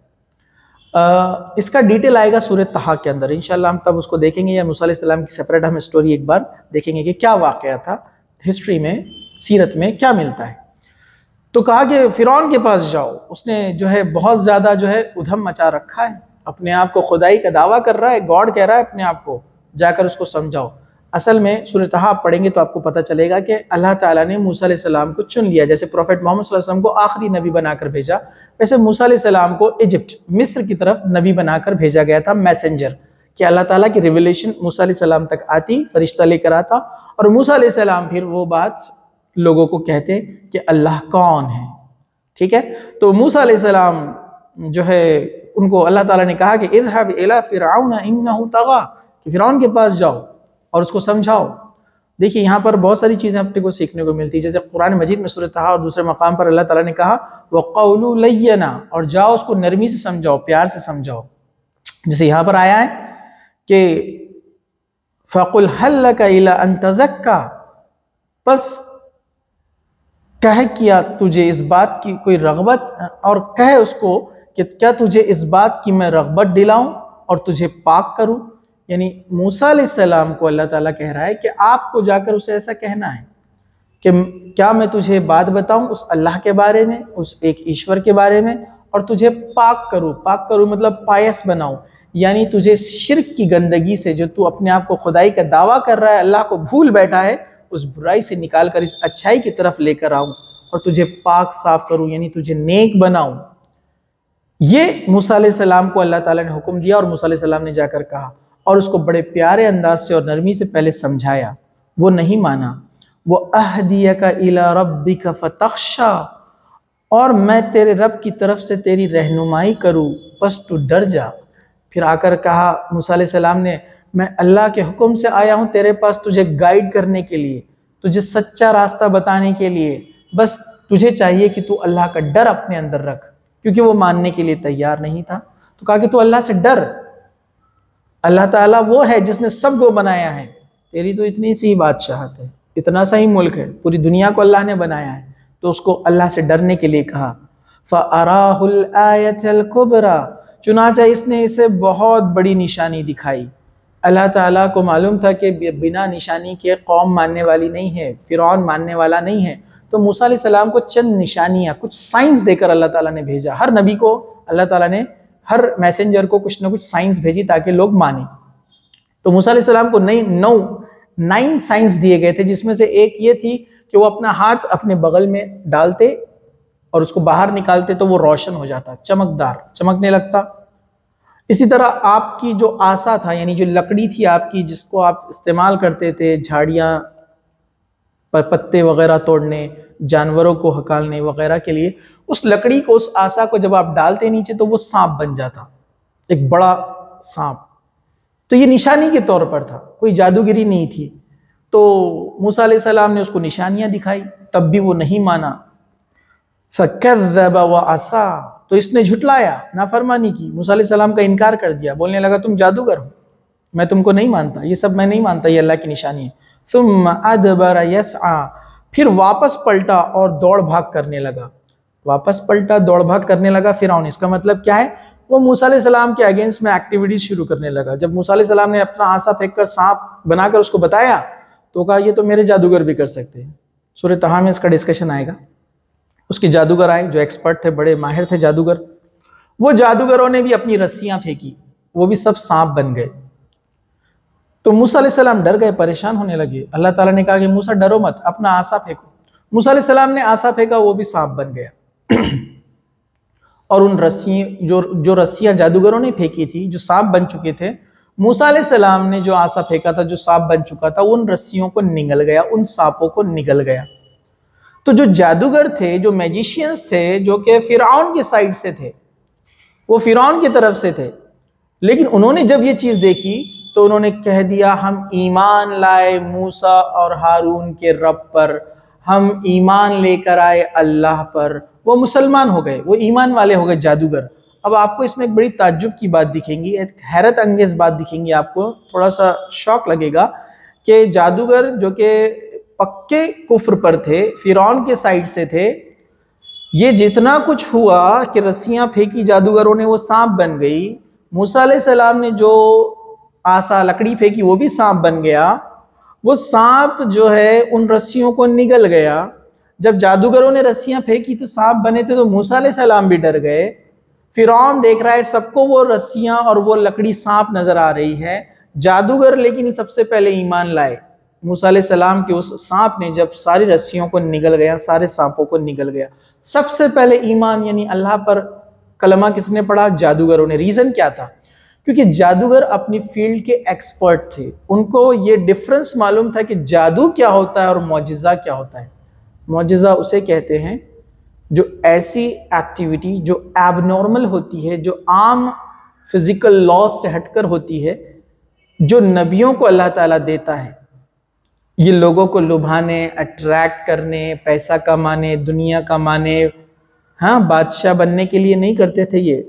इसका डिटेल आएगा सूरह तहा के अंदर इंशाल्लाह, हम तब उसको देखेंगे, या मूसा अलैहिस्सलाम की सेपरेट हम स्टोरी एक बार देखेंगे कि क्या वाक़या था, हिस्ट्री में सीरत में क्या मिलता है। तो कहा कि फिरौन के पास जाओ, उसने जो है बहुत ज़्यादा जो है उधम मचा रखा है, अपने आप को खुदाई का दावा कर रहा है, गॉड कह रहा है अपने आप को, जाकर उसको समझाओ। असल में सूरह तहा आप पढ़ेंगे तो आपको पता चलेगा कि अल्लाह ताला ने मूसा अलैहिस्सलाम को चुन लिया। जैसे प्रोफेट मोहम्मद सल्लल्लाहु अलैहि वसल्लम को आखिरी नबी बनाकर भेजा, वैसे मूसा अलैहिस्सलाम को इजिप्ट, मिस्र की तरफ नबी बनाकर भेजा गया था, मैसेंजर, कि अल्लाह ताला की रिवलेशन मूसा अलैहिस्सलाम तक आती, फरिश्ता लेकर आता और मूसा अलैहिस्सलाम फिर वो बात लोगों को कहते कि अल्लाह कौन है। ठीक है, तो मूसा अलैहिस्सलाम जो है उनको अल्लाह ताला ने कहा कि इज़हब इला फिरऔन इन्नहु तग़ा, कि फिरौन के पास जाओ और उसको समझाओ। देखिए यहाँ पर बहुत सारी चीज़ें अपने को सीखने को मिलती है। जैसे कुरान मजीद में सूरह तहा और दूसरे मकाम पर अल्लाह ताला ने कहा वक़ौलु लय्यना, और जाओ उसको नरमी से समझाओ, प्यार से समझाओ। जैसे यहाँ पर आया है कि फ़क़ुल हल लका इला अन तज़क्का, बस कह किया तुझे इस बात की कोई रगबत, और कह उसको कि क्या तुझे इस बात की मैं रगबत दिलाऊं और तुझे पाक करूं, यानी मूसा अलैहिस्सलाम को अल्लाह ताला कह रहा है कि आपको जाकर उसे ऐसा कहना है कि क्या मैं तुझे बात बताऊं उस अल्लाह के बारे में, उस एक ईश्वर के बारे में, और तुझे पाक करूँ मतलब पायस बनाऊं, यानी तुझे शिर्क की गंदगी से, जो तू अपने आप को खुदाई का दावा कर रहा है, अल्लाह को भूल बैठा है, उस बुराई से निकाल कर इस अच्छाई की तरफ लेकर आऊं और तुझे पाक साफ करूं, यानी तुझे नेक बनाऊं। ये मूसा अलैहिस्सलाम को अल्लाह ताला ने हुक्म दिया और मूसा अलैहिस्सलाम ने जाकर कहा और उसको बड़े प्यारे अंदाज से और नरमी से पहले समझाया, वो नहीं माना। वो अहदियका इला रब्बिका फतख्शा, और मैं तेरे रब की तरफ से तेरी रहनुमाई करूँ बस तू डर जा। फिर आकर कहा मूसा अलैहिस्सलाम ने, मैं अल्लाह के हुक्म से आया हूँ तेरे पास तुझे गाइड करने के लिए, तुझे सच्चा रास्ता बताने के लिए, बस तुझे चाहिए कि तू अल्लाह का डर अपने अंदर रख। क्योंकि वो मानने के लिए तैयार नहीं था, तो कहा कि तू अल्लाह से डर, अल्लाह ताला वो है जिसने सबको बनाया है, तेरी तो इतनी सी बादशाहत है, इतना सा ही मुल्क है, पूरी दुनिया को अल्लाह ने बनाया है, तो उसको अल्लाह से डरने के लिए कहा। फ़अराहुल आयतल कुबरा, चुनाचा इसने इसे बहुत बड़ी निशानी दिखाई। अल्लाह ताला को मालूम था कि बिना निशानी के कौम मानने वाली नहीं है, फ़िरौन मानने वाला नहीं है, तो मूसा अलैहिस्सलाम को चंद निशानियाँ, कुछ साइंस देकर अल्लाह ताला ने भेजा। हर नबी को अल्लाह ताला ने, हर मैसेंजर को कुछ ना कुछ साइंस भेजी ताकि लोग माने। तो मूसा अलैहिस्सलाम को नाइन साइंस दिए गए थे, जिसमें से एक ये थी कि वो अपना हाथ अपने बगल में डालते और उसको बाहर निकालते तो वो रोशन हो जाता, चमकदार, चमकने लगता। इसी तरह आपकी जो आसा था, यानी जो लकड़ी थी आपकी, जिसको आप इस्तेमाल करते थे झाड़ियाँ पर पत्ते वगैरह तोड़ने, जानवरों को हकालने वगैरह के लिए, उस लकड़ी को, उस आसा को जब आप डालते नीचे तो वो सांप बन जाता, एक बड़ा सांप। तो ये निशानी के तौर पर था, कोई जादूगिरी नहीं थी। तो मूसा अलैहिस्सलाम ने उसको निशानियां दिखाई, तब भी वो नहीं माना। फकज़्ज़ब वअसा, तो इसने झुटलाया, नाफरमानी की, मूसा अलैहिस्सलाम का इनकार कर दिया, बोलने लगा तुम जादूगर हो, मैं तुमको नहीं मानता, ये सब मैं नहीं मानता, ये अल्लाह की निशानी है। सुम्मा अदबरा यसआ, फिर वापस पलटा और दौड़ भाग करने लगा, वापस पलटा दौड़ भाग करने लगा फ़िरौन। इसका मतलब क्या है, वो मूसा अलैहिस्सलाम के अगेंस्ट में एक्टिविटीज शुरू करने लगा। जब मूसा अलैहिस्सलाम ने अपना आसा फेंककर सांप बनाकर उसको बताया तो कहा ये तो मेरे जादूगर भी कर सकते हैं। सूरह तहा में इसका डिस्कशन आएगा। उसके जादूगर आए जो एक्सपर्ट थे, बड़े माहिर थे जादूगर, वो जादूगरों ने भी अपनी रस्सियाँ फेंकी, वो भी सब सांप बन गए। तो मूसा अलैहिस्सलाम डर गए, परेशान होने लगे। अल्लाह ताला ने कहा कि मूसा डरो मत, अपना आसा फेंको। मूसा अलैहिस्सलाम ने आसा फेंका, वो भी सांप बन गया। और उन रस्सियों, जो रस्सियाँ जादूगरों ने फेंकी थी, जो सांप बन चुके थे, मूसा अलैहिस्सलाम ने जो आसा फेंका था, जो सांप बन चुका था, उन रस्सियों को निगल गया, उन सांपों को निगल गया। तो जो जादूगर थे, जो मैजिशियंस थे, जो कि फ़िरौन की साइड से थे, वो फ़िरौन की तरफ से थे, लेकिन उन्होंने जब ये चीज़ देखी तो उन्होंने कह दिया हम ईमान लाए मूसा और हारून के रब पर, हम ईमान लेकर आए अल्लाह पर। वो मुसलमान हो गए, वो ईमान वाले हो गए जादूगर। अब आपको इसमें एक बड़ी ताज्जुब की बात दिखेंगी, एक हैरत अंगेज बात दिखेंगी, आपको थोड़ा सा शौक लगेगा कि जादूगर जो कि पक्के कुफ्र पर थे, फ़िरौन के साइड से थे, ये जितना कुछ हुआ कि रस्सियाँ फेंकी जादूगरों ने, वो सांप बन गई। मूसा अलैहिस्सलाम ने जो आसा, लकड़ी फेंकी, वो भी सांप बन गया। वो सांप जो है उन रस्सियों को निगल गया। जब जादूगरों ने रस्सियाँ फेंकी तो सांप बने थे, तो मूसा अलैहिस्सलाम भी डर गए। फ़िरौन देख रहा है, सबको वो रस्सियाँ और वो लकड़ी सांप नज़र आ रही है, जादूगर लेकिन सबसे पहले ईमान लाए। मूसा अलैहिस्सलाम के उस सांप ने जब सारी रस्सियों को निगल गया, सारे सांपों को निगल गया, सबसे पहले ईमान यानी अल्लाह पर कलमा किसने पढ़ा? जादूगरों ने। रीज़न क्या था? क्योंकि जादूगर अपनी फील्ड के एक्सपर्ट थे, उनको ये डिफरेंस मालूम था कि जादू क्या होता है और मौजिज़ा क्या होता है। मौजिज़ा उसे कहते हैं जो ऐसी एक्टिविटी जो एबनॉर्मल होती है, जो आम फिज़िकल लॉज से हटकर होती है, जो नबियों को अल्लाह ताला देता है। ये लोगों को लुभाने, अट्रैक्ट करने, पैसा कमाने, दुनिया कमाने, हाँ, बादशाह बनने के लिए नहीं करते थे। ये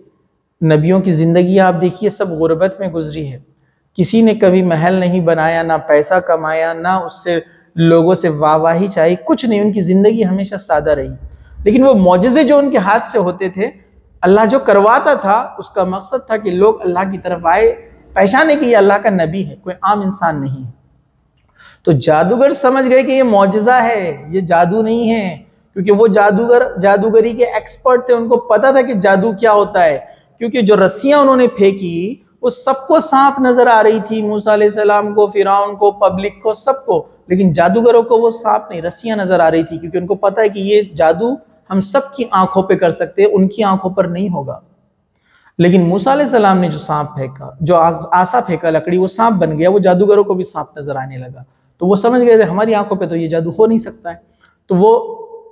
नबियों की ज़िंदगी आप देखिए, सब गुरबत में गुजरी है, किसी ने कभी महल नहीं बनाया, ना पैसा कमाया, ना उससे लोगों से वाहवाही चाहिए, कुछ नहीं, उनकी ज़िंदगी हमेशा सादा रही। लेकिन वो मौजज़े जो उनके हाथ से होते थे, अल्लाह जो करवाता था, उसका मकसद था कि लोग अल्लाह की तरफ आए, पहचाने कि ये अल्लाह का नबी है, कोई आम इंसान नहीं है। तो जादूगर समझ गए कि ये मौजज़ा है, ये जादू नहीं है, क्योंकि वो जादूगर जादूगरी के एक्सपर्ट थे, उनको पता था कि जादू क्या होता है। क्योंकि जो रस्सियाँ उन्होंने फेंकी वो सबको सांप नजर आ रही थी, मूसा अलैहिस्सलाम को, फिरौन को, पब्लिक को, सबको, लेकिन जादूगरों को वो सांप नहीं, रस्सियाँ नजर आ रही थी, क्योंकि उनको पता है कि ये जादू हम सब की आंखों पे कर सकते हैं, उनकी आंखों पर नहीं होगा। लेकिन मूसा अलैहिस्सलाम ने जो सांप फेंका, जो आसा फेंका लकड़ी, वो सांप बन गया, वो जादूगरों को भी सांप नजर आने लगा। तो वो समझ गए थे हमारी आंखों पे तो ये जादू हो नहीं सकता है। तो वो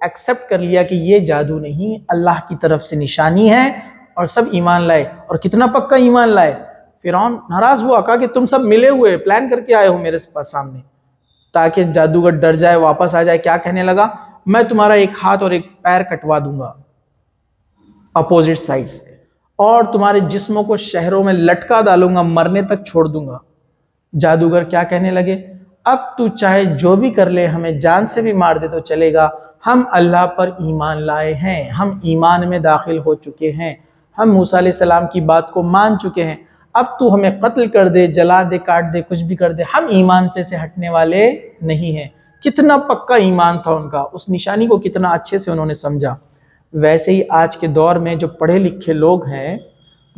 एक्सेप्ट कर लिया कि ये जादू नहीं, अल्लाह की तरफ से निशानी है, और सब ईमान लाए। और कितना पक्का ईमान लाए। फिरौन नाराज हुआ, कहा कि तुम सब मिले हुए प्लान करके आए हो मेरे सामने, ताकि जादूगर डर जाए, वापस आ जाए। क्या कहने लगा, मैं तुम्हारा एक हाथ और एक पैर कटवा दूंगा अपोजिट साइड से, और तुम्हारे जिस्मों को शहरों में लटका डालूंगा, मरने तक छोड़ दूंगा। जादूगर क्या कहने लगे, अब तू चाहे जो भी कर ले, हमें जान से भी मार दे तो चलेगा, हम अल्लाह पर ईमान लाए हैं, हम ईमान में दाखिल हो चुके हैं, हम मूसा अलैहिस्सलाम की बात को मान चुके हैं, अब तू हमें कत्ल कर दे, जला दे, काट दे, कुछ भी कर दे, हम ईमान पे से हटने वाले नहीं हैं। कितना पक्का ईमान था उनका, उस निशानी को कितना अच्छे से उन्होंने समझा। वैसे ही आज के दौर में जो पढ़े लिखे लोग हैं,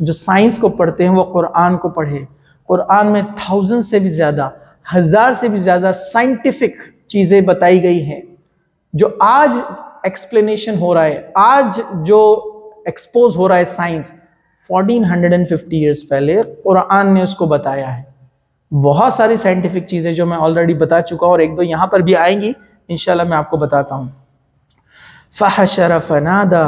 जो साइंस को पढ़ते हैं, वो कुरान को पढ़े। कुरान में 1000 से भी ज़्यादा, 1000 से भी ज़्यादा साइंटिफिक चीज़ें बताई गई हैं, जो आज एक्सप्लेनेशन हो रहा है, आज जो एक्सपोज हो रहा है साइंस, 1450 ईयर्स पहले कुरान ने उसको बताया है। बहुत सारी साइंटिफिक चीज़ें जो मैं ऑलरेडी बता चुका हूँ, और एक दो यहाँ पर भी आएंगी इंशाल्लाह, मैं आपको बताता हूँ। फहशर फनादा,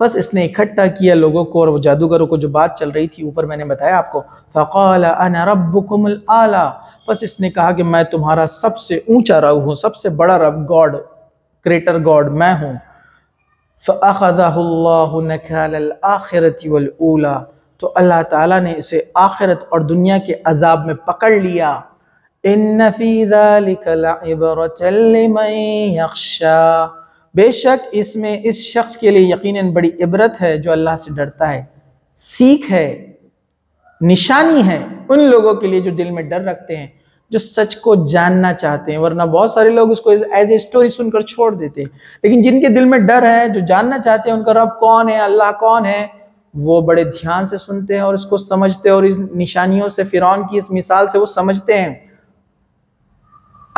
बस इसने इकट्ठा किया लोगों को, और वो जादूगरों को जो बात चल रही थी ऊपर मैंने बताया आपको। फ़क़ाल अना रब्बुकुमुल आला, बस इसने कहा कि मैं तुम्हारा सबसे ऊंचा रब हूँ, सबसे बड़ा रब, गॉड, क्रिएटर गॉड मैं हूँ। फ़अख़ज़हुल्लाहु नकालल आखिरति वल ऊला, तो अल्लाह ताला ने इसे आखिरत और दुनिया के अजाब में पकड़ लिया। इन्न फी ज़ालिका लइबरतन लिमन यख्शा, बेशक इसमें इस शख्स के लिए यकीनन बड़ी इबरत है जो अल्लाह से डरता है, सीख है, निशानी है उन लोगों के लिए जो दिल में डर रखते हैं, जो सच को जानना चाहते हैं। वरना बहुत सारे लोग उसको एज ए स्टोरी सुनकर छोड़ देते हैं, लेकिन जिनके दिल में डर है, जो जानना चाहते हैं उनका रब कौन है, अल्लाह कौन है, वो बड़े ध्यान से सुनते हैं और इसको समझते हैं, और इस निशानियों से, फिरौन की इस मिसाल से वो समझते हैं।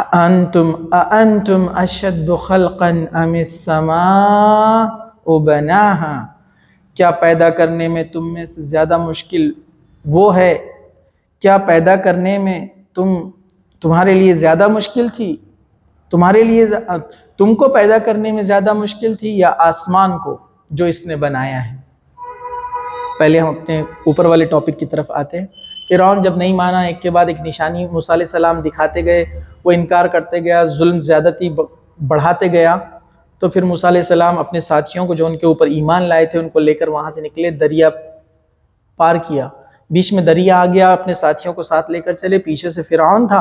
अंतुम अशद्दु खल्क़न अमिस समाउ बनाहा, क्या पैदा करने में तुम में से ज़्यादा मुश्किल वो है, क्या पैदा करने में तुम्हारे लिए ज़्यादा मुश्किल थी, तुम्हारे लिए तुमको पैदा करने में ज़्यादा मुश्किल थी, या आसमान को जो इसने बनाया है। पहले हम अपने ऊपर वाले टॉपिक की तरफ आते हैं। फिरौन जब नहीं माना, एक के बाद एक निशानी मूसा अलैहिस्सलाम दिखाते गए, वो इनकार करते गया, जुल्म ज़्यादती बढ़ाते गया। तो फिर मूसा अलैहिस्सलाम अपने साथियों को जो उनके ऊपर ईमान लाए थे उनको लेकर वहाँ से निकले, दरिया पार किया, बीच में दरिया आ गया, अपने साथियों को साथ लेकर चले, पीछे से फिरौन था,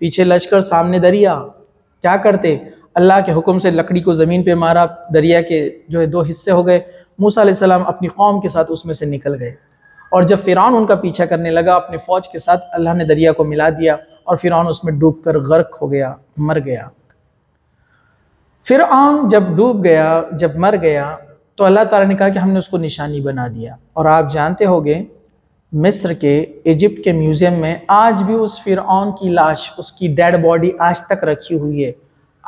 पीछे लश्कर, सामने दरिया। क्या करते, अल्लाह के हुक्म से लकड़ी को ज़मीन पे मारा, दरिया के जो है 2 हिस्से हो गए। मूसा अलैहिस्सलाम अपनी कौम के साथ उसमें से निकल गए, और जब फिरौन उनका पीछा करने लगा अपने फ़ौज के साथ, अल्लाह ने दरिया को मिला दिया, और फिरौन उसमें डूब कर गर्क हो गया, मर गया। फिरौन जब डूब गया, जब मर गया, तो अल्लाह ताला ने कहा कि हमने उसको निशानी बना दिया। और आप जानते होंगे मिस्र के, इजिप्ट के म्यूज़ियम में आज भी उस फिरौन की लाश, उसकी डेड बॉडी आज तक रखी हुई है।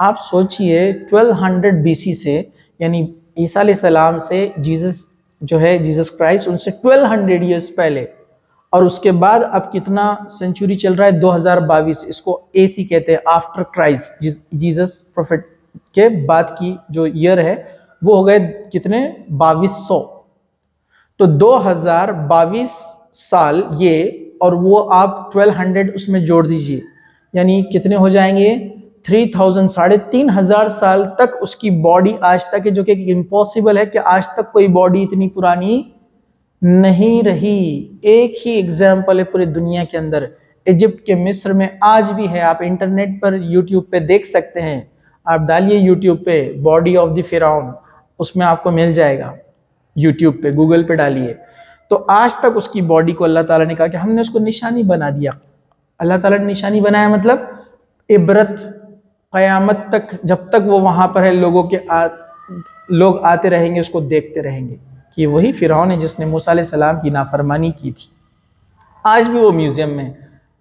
आप सोचिए 1200 BC से, यानी ईसा अलैहिस्सलाम से, जीसस जो है जीसस क्राइस्ट, उनसे 1200 ईयर्स पहले, और उसके बाद अब कितना सेंचुरी चल रहा है, 2022, इसको एसी कहते हैं, आफ्टर क्राइस्ट, जीसस प्रोफेट के बाद की जो ईयर है वो हो गए कितने, 2200। तो 2022 साल ये, और वो आप 1200 उसमें जोड़ दीजिए, यानी कितने हो जाएंगे 3000, 3500 साल तक उसकी बॉडी आज तक है, जो कि इम्पॉसिबल है कि आज तक कोई बॉडी इतनी पुरानी नहीं रही। एक ही एग्जाम्पल है पूरी दुनिया के अंदर, इजिप्ट के मिस्र में आज भी है, आप इंटरनेट पर यूट्यूब पे देख सकते हैं, आप डालिए यूट्यूब पे बॉडी ऑफ द फिरौन, उसमें आपको मिल जाएगा, यूट्यूब पे, गूगल पे डालिए। तो आज तक उसकी बॉडी को अल्लाह ताला ने कहा कि हमने उसको निशानी बना दिया। अल्लाह ताला ने निशानी बनाया मतलब इबरत, क़यामत तक जब तक वो वहाँ पर है लोगों के लोग आते रहेंगे, उसको देखते रहेंगे कि वही फ़िरौन है जिसने मूसा अलैहिस्सलाम की नाफरमानी की थी। आज भी वो म्यूज़ियम में है,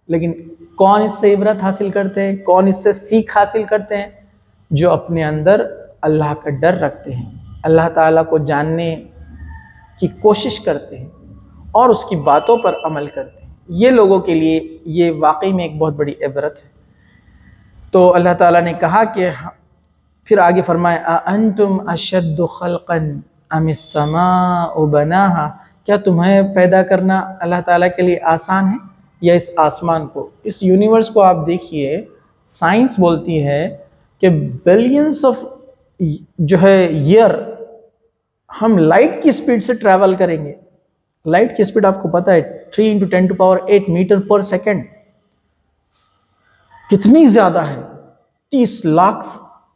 लेकिन कौन इससे इबरत हासिल करते हैं, कौन इससे सीख हासिल करते हैं? जो अपने अंदर अल्लाह का डर रखते हैं, अल्लाह ताला को जानने की कोशिश करते हैं और उसकी बातों पर अमल करते हैं। ये लोगों के लिए ये वाकई में एक बहुत बड़ी इबरत है। तो अल्लाह ताला ने कहा कि फिर आगे फरमाया अंतुम अशद्द खल्कन अम अस्समाउ बनाहा, क्या तुम्हें पैदा करना अल्लाह ताला के लिए आसान है या इस आसमान को, इस यूनिवर्स को? आप देखिए, साइंस बोलती है कि बिलियंस ऑफ जो है ईयर हम लाइट की स्पीड से ट्रैवल करेंगे। लाइट की स्पीड आपको पता है 3 × 10⁸ मीटर पर सेकेंड कितनी ज़्यादा है। 30 लाख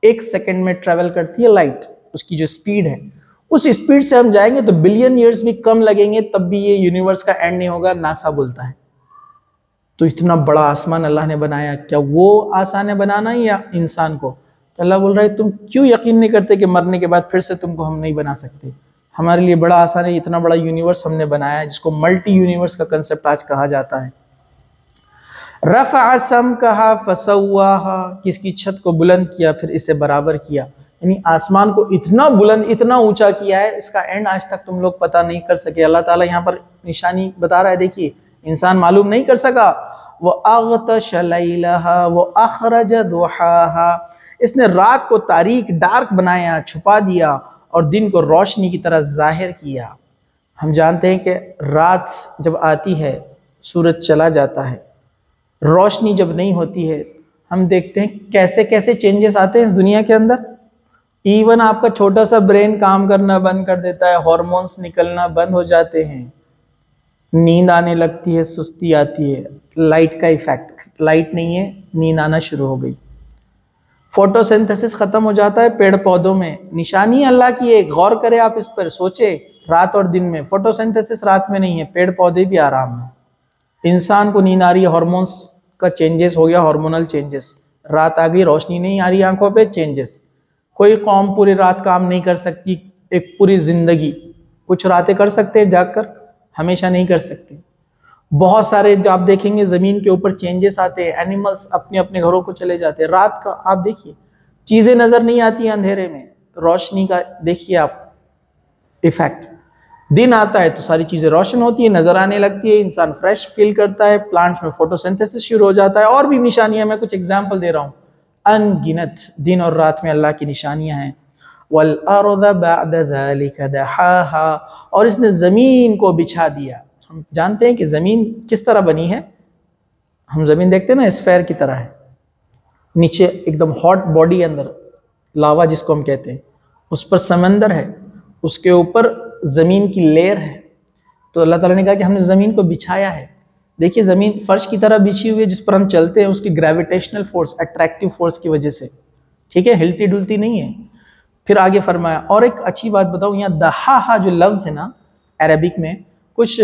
एक सेकेंड में ट्रैवल करती है लाइट, उसकी जो स्पीड है। उस स्पीड से हम जाएंगे तो बिलियन ईयर्स भी कम लगेंगे, तब भी ये यूनिवर्स का एंड नहीं होगा, नासा बोलता है। तो इतना बड़ा आसमान अल्लाह ने बनाया, क्या वो आसान है बनाना या इंसान को? तो अल्लाह बोल रहा है तुम क्यों यकीन नहीं करते कि मरने के बाद फिर से तुमको हम नहीं बना सकते? हमारे लिए बड़ा आसान है, इतना बड़ा यूनिवर्स हमने बनाया है, जिसको मल्टी यूनिवर्स का कंसेप्ट आज कहा जाता है। रफ़अ समकहा फसव्वाहा, किसकी छत को बुलंद किया फिर इसे बराबर किया, यानी आसमान को इतना बुलंद, इतना ऊंचा किया है, इसका एंड आज तक तुम लोग पता नहीं कर सके। अल्लाह ताला यहाँ पर निशानी बता रहा है, देखिए इंसान मालूम नहीं कर सका। वह अग़तश लैलहा व अख़रज दुहाहा, इसने रात को तारीक डार्क बनाया, छुपा दिया और दिन को रोशनी की तरह जाहिर किया। हम जानते हैं कि रात जब आती है सूरज चला जाता है, रोशनी जब नहीं होती है, हम देखते हैं कैसे कैसे चेंजेस आते हैं इस दुनिया के अंदर। इवन आपका छोटा सा ब्रेन काम करना बंद कर देता है, हॉर्मोन्स निकलना बंद हो जाते हैं, नींद आने लगती है, सुस्ती आती है, लाइट का इफ़ेक्ट, लाइट नहीं है नींद आना शुरू हो गई, फोटोसिंथेसिस ख़त्म हो जाता है पेड़ पौधों में। निशानी अल्लाह की है, गौर करें आप इस पर, सोचे रात और दिन में। फोटोसिंथेसिस रात में नहीं है, पेड़ पौधे भी आराम है, इंसान को नींद आ रही है, हॉर्मोन्स का चेंजेस हो गया, हार्मोनल चेंजेस, रात आ गई, रोशनी नहीं आ रही आंखों पे, चेंजेस। कोई कौम पूरी रात काम नहीं कर सकती, एक पूरी ज़िंदगी। कुछ रातें कर सकते हैं जाग कर, हमेशा नहीं कर सकते। बहुत सारे जो आप देखेंगे ज़मीन के ऊपर चेंजेस आते हैं, एनिमल्स अपने अपने घरों को चले जाते हैं। रात का आप देखिए, चीज़ें नज़र नहीं आती हैं अंधेरे में, तो रोशनी का देखिए आप इफ़ेक्ट। दिन आता है तो सारी चीज़ें रोशन होती है, नज़र आने लगती है, इंसान फ्रेश फील करता है, प्लांट्स में फोटोसिंथेसिस शुरू हो जाता है। और भी निशानियाँ, मैं कुछ एग्जाम्पल दे रहा हूँ, अनगिनत दिन और रात में अल्लाह की निशानियाँ हैं। वल अर्द बाद ज़ालिक दहाहा, और इसने ज़मीन को बिछा दिया। हम जानते हैं कि ज़मीन किस तरह बनी है, हम ज़मीन देखते हैं ना, स्फेयर की तरह है, नीचे एकदम हॉट बॉडी, अंदर लावा जिसको हम कहते हैं, उस पर समंदर है, उसके ऊपर ज़मीन की लेयर है। तो अल्लाह ताला ने कहा कि हमने ज़मीन को बिछाया है। देखिए ज़मीन फर्श की तरह बिछी हुई है, जिस पर हम चलते हैं उसकी ग्रेविटेशनल फोर्स, अट्रैक्टिव फोर्स की वजह से, ठीक है, हिलती डुलती नहीं है। फिर आगे फरमाया, और एक अच्छी बात बताऊँ, यहाँ दहाहा जो लफ्ज़ है ना अरबिक में, कुछ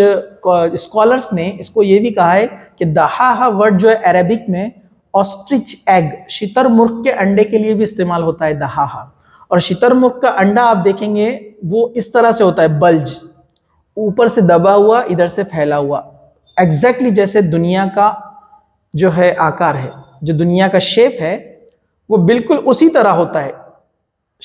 स्कॉलर्स ने इसको ये भी कहा है कि दहाहा वर्ड जो है अरबिक में ऑस्ट्रिच एग, शितरमुर्ग के अंडे के लिए भी इस्तेमाल होता है दहाहा। और शितरमुर्ग का अंडा आप देखेंगे वो इस तरह से होता है, बल्ज, ऊपर से दबा हुआ, इधर से फैला हुआ, एग्जैक्टली जैसे दुनिया का जो है आकार है, जो दुनिया का शेप है, वो बिल्कुल उसी तरह होता है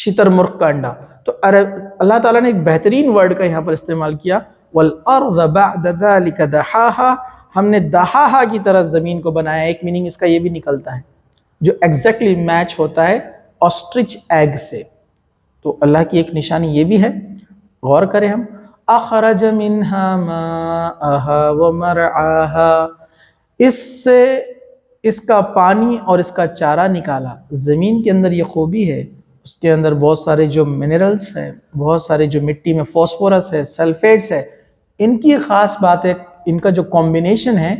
शितरमुर्ग का अंडा। तो अल्लाह ताला ने एक बेहतरीन वर्ड का यहाँ पर इस्तेमाल किया। वल अर्द बाद ज़ालिक दहाहा, हमने दहाहा की तरह ज़मीन को बनाया। एक मीनिंग इसका ये भी निकलता है जो एग्जैक्टली मैच होता है ऑस्ट्रिच एग से। तो अल्लाह की एक निशानी ये भी है, गौर करें हम। अखरज मिन्हा माअहा व मरआहा, इससे इसका पानी और इसका चारा निकाला। ज़मीन के अंदर ये खूबी है, उसके अंदर बहुत सारे जो मिनरल्स हैं, बहुत सारे जो मिट्टी में फॉस्फोरस है, सल्फेट्स है, इनकी ख़ास बात है, इनका जो कॉम्बिनेशन है,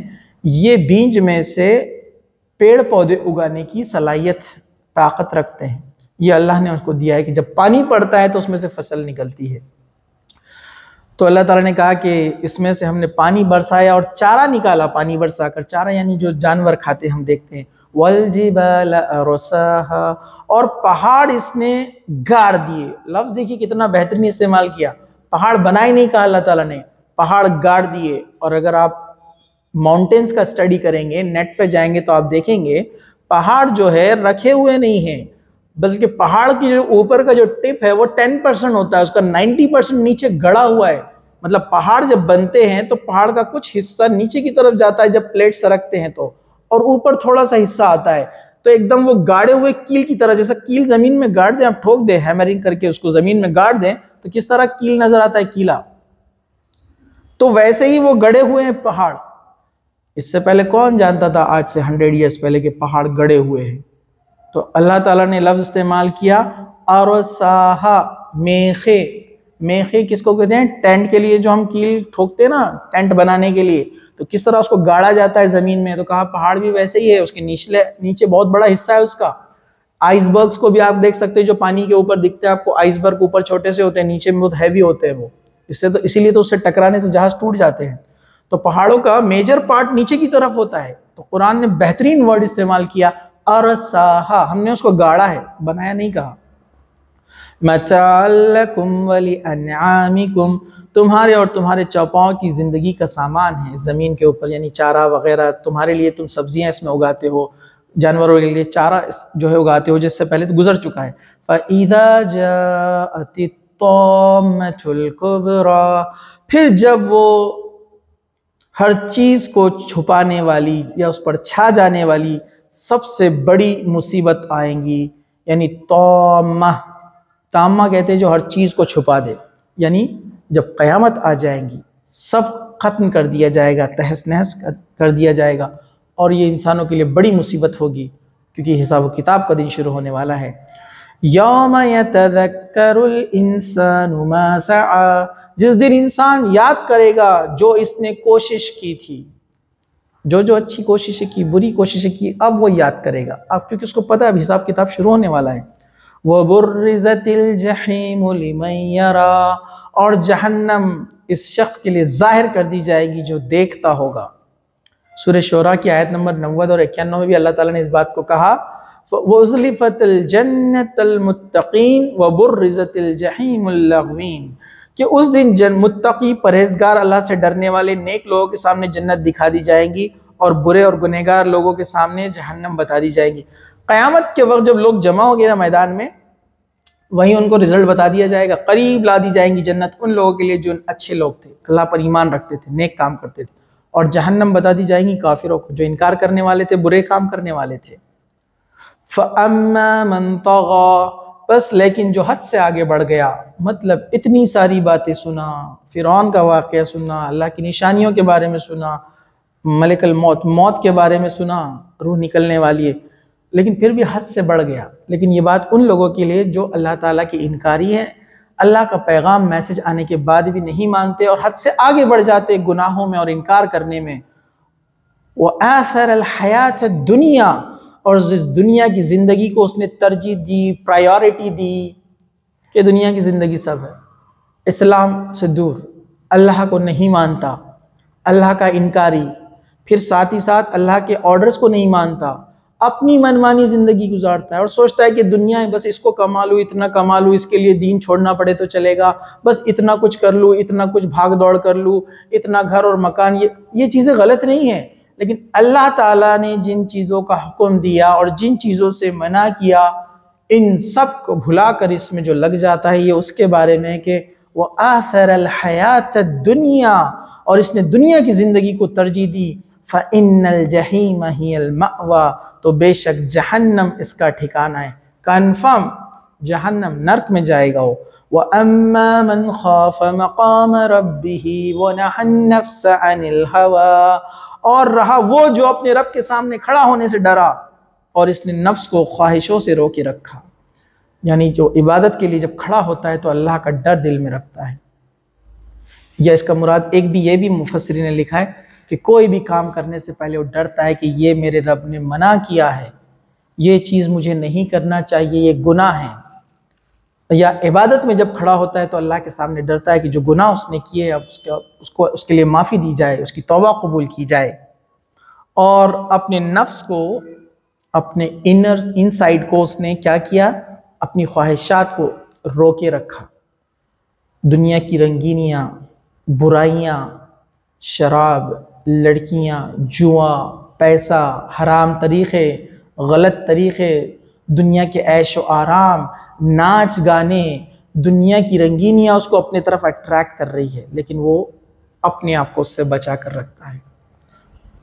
ये बीज में से पेड़ पौधे उगाने की सलाहियत, ताकत रखते हैं। ये अल्लाह ने उसको दिया है कि जब पानी पड़ता है तो उसमें से फसल निकलती है। तो अल्लाह ताला ने कहा कि इसमें से हमने पानी बरसाया और चारा निकाला, पानी बरसाकर चारा यानी जो जानवर खाते हम देखते हैं। वलजिबाल अरसाहा, और पहाड़ इसने गाड़ दिए। लफ्ज़ देखिए कितना बेहतरीन इस्तेमाल किया, पहाड़ बनाए नहीं कहा अल्लाह ताला ने, पहाड़ गाड़ दिए। और अगर आप माउंटेन्स का स्टडी करेंगे, नेट पे जाएंगे तो आप देखेंगे पहाड़ जो है रखे हुए नहीं है, बल्कि पहाड़ की जो ऊपर का जो टिप है वो 10% होता है, उसका 90% नीचे गड़ा हुआ है। मतलब पहाड़ जब बनते हैं तो पहाड़ का कुछ हिस्सा नीचे की तरफ जाता है जब प्लेट सरकते हैं तो, और ऊपर थोड़ा सा हिस्सा आता है। तो एकदम वो गाड़े हुए कील की तरह, जैसा कील जमीन में गाड़ दें, आप ठोक दें हैमरिंग करके उसको जमीन में गाड़ दें तो किस तरह कील नजर आता है, कीला। तो वैसे ही वो गड़े हुए हैं पहाड़। इससे पहले कौन जानता था आज से 100 ईयर्स पहले के पहाड़ गड़े हुए हैं। तो अल्लाह ताला ने लफ्ज़ इस्तेमाल किया अरसाहा, मेखे। मेखे किसको कहते हैं? टेंट के लिए जो हम कील ठोकते हैं ना टेंट बनाने के लिए, तो किस तरह उसको गाड़ा जाता है ज़मीन में। तो कहा पहाड़ भी वैसे ही है, उसके नीचे बहुत बड़ा हिस्सा है उसका। आइसबर्ग्स को भी आप देख सकते हैं, जो पानी के ऊपर दिखते हैं आपको आइसबर्ग, ऊपर छोटे से होते हैं, नीचे में बहुत हैवी होते हैं वो, इससे तो इसीलिए तो उससे टकराने से जहाज टूट जाते हैं। तो पहाड़ों का मेजर पार्ट नीचे की तरफ होता है। तो कुरान ने बेहतरीन वर्ड इस्तेमाल किया अरसाहा, हमने उसको गाड़ा है, बनाया नहीं कहा। मचालकुम वली अन्यामिकुम, तुम्हारे और तुम्हारे चौपाओं की जिंदगी का सामान है ज़मीन के ऊपर, यानी चारा वगैरह तुम्हारे लिए, तुम सब्जियां इसमें उगाते हो, जानवरों के लिए चारा जो है उगाते हो, जिससे पहले तो गुजर चुका है। फ़इज़ा जाअतित्तामतुल कुब्रा, फिर जब वो हर चीज़ को छुपाने वाली या उस पर छा जाने वाली सबसे बड़ी मुसीबत आएंगी, यानी तामा। तामा कहते हैं जो हर चीज़ को छुपा दे, यानी जब क़यामत आ जाएगी सब ख़त्म कर दिया जाएगा, तहस नहस कर दिया जाएगा, और ये इंसानों के लिए बड़ी मुसीबत होगी क्योंकि हिसाब व किताब का दिन शुरू होने वाला है। यौम यतज़क्करुल इंसानु मा सआ, जिस दिन इंसान याद करेगा जो इसने कोशिश की थी, जो अच्छी कोशिशें की, बुरी कोशिशें की, अब वो याद करेगा अब, क्योंकि उसको पता है अब हिसाब किताब शुरू होने वाला है। वह बुर्रिज़तिल जहीम लिमन यरा, और जहन्नम इस शख्स के लिए जाहिर कर दी जाएगी जो देखता होगा। सूरह शुरा की आयत नंबर 90 और 91 में भी अल्लाह ताला ने इस बात को कहा, वज़लिफ़तिल जन्नतुल मुत्तक़ीन व बुर्रिज़तिल जहीमुल लग़वीन, कि उस दिन मुत्तकी परहेजगार अल्लाह से डरने वाले नेक लोगों के सामने जन्नत दिखा दी जाएगी, और बुरे और गुनहगार लोगों के सामने जहन्नम बता दी जाएगी। क़यामत के वक्त जब लोग जमा हो गए ना मैदान में, वहीं उनको रिजल्ट बता दिया जाएगा, करीब ला दी जाएगी जन्नत उन लोगों के लिए जो अच्छे लोग थे, अल्लाह पर ईमान रखते थे, नेक काम करते थे, और जहन्नम बता दी जाएगी काफिरों को जो इनकार करने वाले थे, बुरे काम करने वाले थे। फ़अम्मा मन तग़ा, बस लेकिन जो हद से आगे बढ़ गया, मतलब इतनी सारी बातें सुना, फ़िरौन का वाक़या सुना, अल्लाह की निशानियों के बारे में सुना, मलकल मौत के बारे में सुना, रूह निकलने वाली है, लेकिन फिर भी हद से बढ़ गया। लेकिन ये बात उन लोगों के लिए जो अल्लाह ताला के इनकारी है, अल्लाह का पैगाम मैसेज आने के बाद भी नहीं मानते और हद से आगे बढ़ जाते गुनाहों में और इनकार करने में। वह आसर अलहयात दुनिया, और जिस दुनिया की ज़िंदगी को उसने तरजीह दी, प्रायोरिटी दी कि दुनिया की ज़िंदगी सब है, इस्लाम से दूर, अल्लाह को नहीं मानता, अल्लाह का इनकारी, फिर साथ ही साथ अल्लाह के ऑर्डर्स को नहीं मानता, अपनी मनमानी ज़िंदगी गुजारता है और सोचता है कि दुनिया है, बस इसको कमा लूँ, इतना कमा लूँ, इसके लिए दीन छोड़ना पड़े तो चलेगा, बस इतना कुछ कर लूँ, इतना कुछ भाग दौड़ कर लूँ, इतना घर और मकान। ये चीज़ें गलत नहीं हैं, लेकिन अल्लाह ताला ने जिन चीज़ों का हुक्म दिया और जिन चीज़ों से मना किया, इन सब को भुलाकर इसमें जो लग जाता है ये उसके बारे में कि वह आखिर हयात दुनिया, और इसने दुनिया की ज़िंदगी को तरजीह दी। फ़इन्नल जहीम हियल मअवा, तो बेशक जहन्नम इसका ठिकाना है, कन्फर्म जहन्नम, नर्क में जाएगा वो। वअम्मा मन ख़ाफ़ मक़ाम रब्बिही वनहा नफ्स अनिल हवा, और रहा वो जो अपने रब के सामने खड़ा होने से डरा और इसने नफ्स को ख्वाहिशों से रोके रखा, यानी जो इबादत के लिए जब खड़ा होता है तो अल्लाह का डर दिल में रखता है। या इसका मुराद एक भी ये भी मुफस्सिरीन ने लिखा है कि कोई भी काम करने से पहले वो डरता है कि ये मेरे रब ने मना किया है, ये चीज़ मुझे नहीं करना चाहिए, ये गुनाह है, या इबादत में जब खड़ा होता है तो अल्लाह के सामने डरता है कि जो गुनाह उसने किए अब उसके लिए माफ़ी दी जाए, उसकी तौबा कबूल की जाए, और अपने नफ्स को, अपने इनर इनसाइड को उसने क्या किया, अपनी ख्वाहिशात को रोके रखा। दुनिया की रंगीनियाँ, बुराइयाँ, शराब, लड़कियाँ, जुआ, पैसा, हराम तरीक़े, गलत तरीक़े, दुनिया के ऐश व आराम, नाच गाने, दुनिया की रंगीनियाँ उसको अपने तरफ अट्रैक्ट कर रही है, लेकिन वो अपने आप को उससे बचा कर रखता है।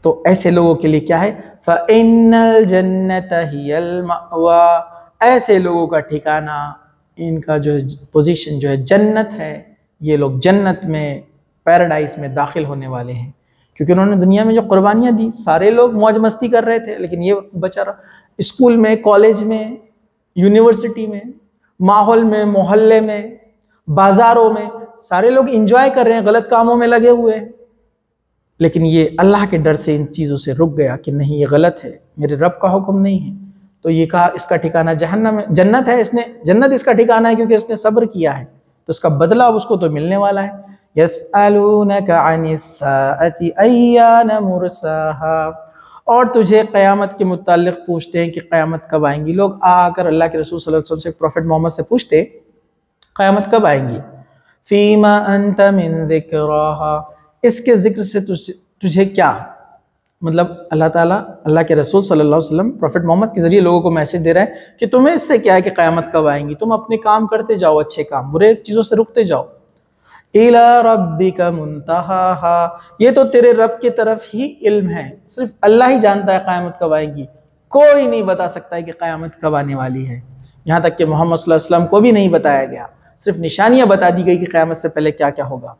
तो ऐसे लोगों के लिए क्या है, फ़इन्नल जन्नत हियल मअवा, ऐसे लोगों का ठिकाना, इनका जो पोजीशन जो है जन्नत है। ये लोग जन्नत में, पैराडाइज में दाखिल होने वाले हैं, क्योंकि उन्होंने दुनिया में जो कुर्बानियाँ दी, सारे लोग मौज मस्ती कर रहे थे, लेकिन ये बचा रहा। स्कूल में, कॉलेज में, यूनिवर्सिटी में, माहौल में, मोहल्ले में, बाज़ारों में सारे लोग एंजॉय कर रहे हैं, गलत कामों में लगे हुए हैं, लेकिन ये अल्लाह के डर से इन चीज़ों से रुक गया कि नहीं, ये गलत है, मेरे रब का हुक्म नहीं है। तो ये कहा इसका ठिकाना जन्नत है, इसने जन्नत इसका ठिकाना है क्योंकि इसने सब्र किया है, तो इसका बदला उसको तो मिलने वाला है। यस्अलूनका अनिस्साअति अय्यान मुरसाहा, और तुझे क़यामत के मुतालिक पूछते हैं कि क़यामत कब आएंगी। लोग आकर अल्लाह के रसूल सल्लल्लाहु अलैहि वसल्लम से, प्रॉफिट मोहम्मद से पूछते क़यामत कब आएंगी। फ़ीमा अंता मिन ज़िक्राहा, इसके ज़िक्र से तुझे क्या मतलब, अल्लाह ताला अल्लाह के रसूल सल्लल्लाहु अलैहि वसल्लम प्रॉफिट मोहम्मद के ज़रिए लोगों को मैसेज दे रहा है कि तुम्हें इससे क्या है कि क़यामत कब आएंगी, तुम अपने काम करते जाओ, अच्छे काम, बुरे चीज़ों से रुकते जाओ। इला रब्बिका मुंतहाहा, ये तो तेरे रब की तरफ ही इल्म है, सिर्फ अल्लाह ही जानता है क़यामत कब आएगी, कोई नहीं बता सकता है कि क़यामत कब आने वाली है। यहाँ तक कि मोहम्मद सल्लल्लाहु अलैहि वसल्लम को भी नहीं बताया गया, सिर्फ निशानियाँ बता दी गई कि क़यामत से पहले क्या क्या होगा।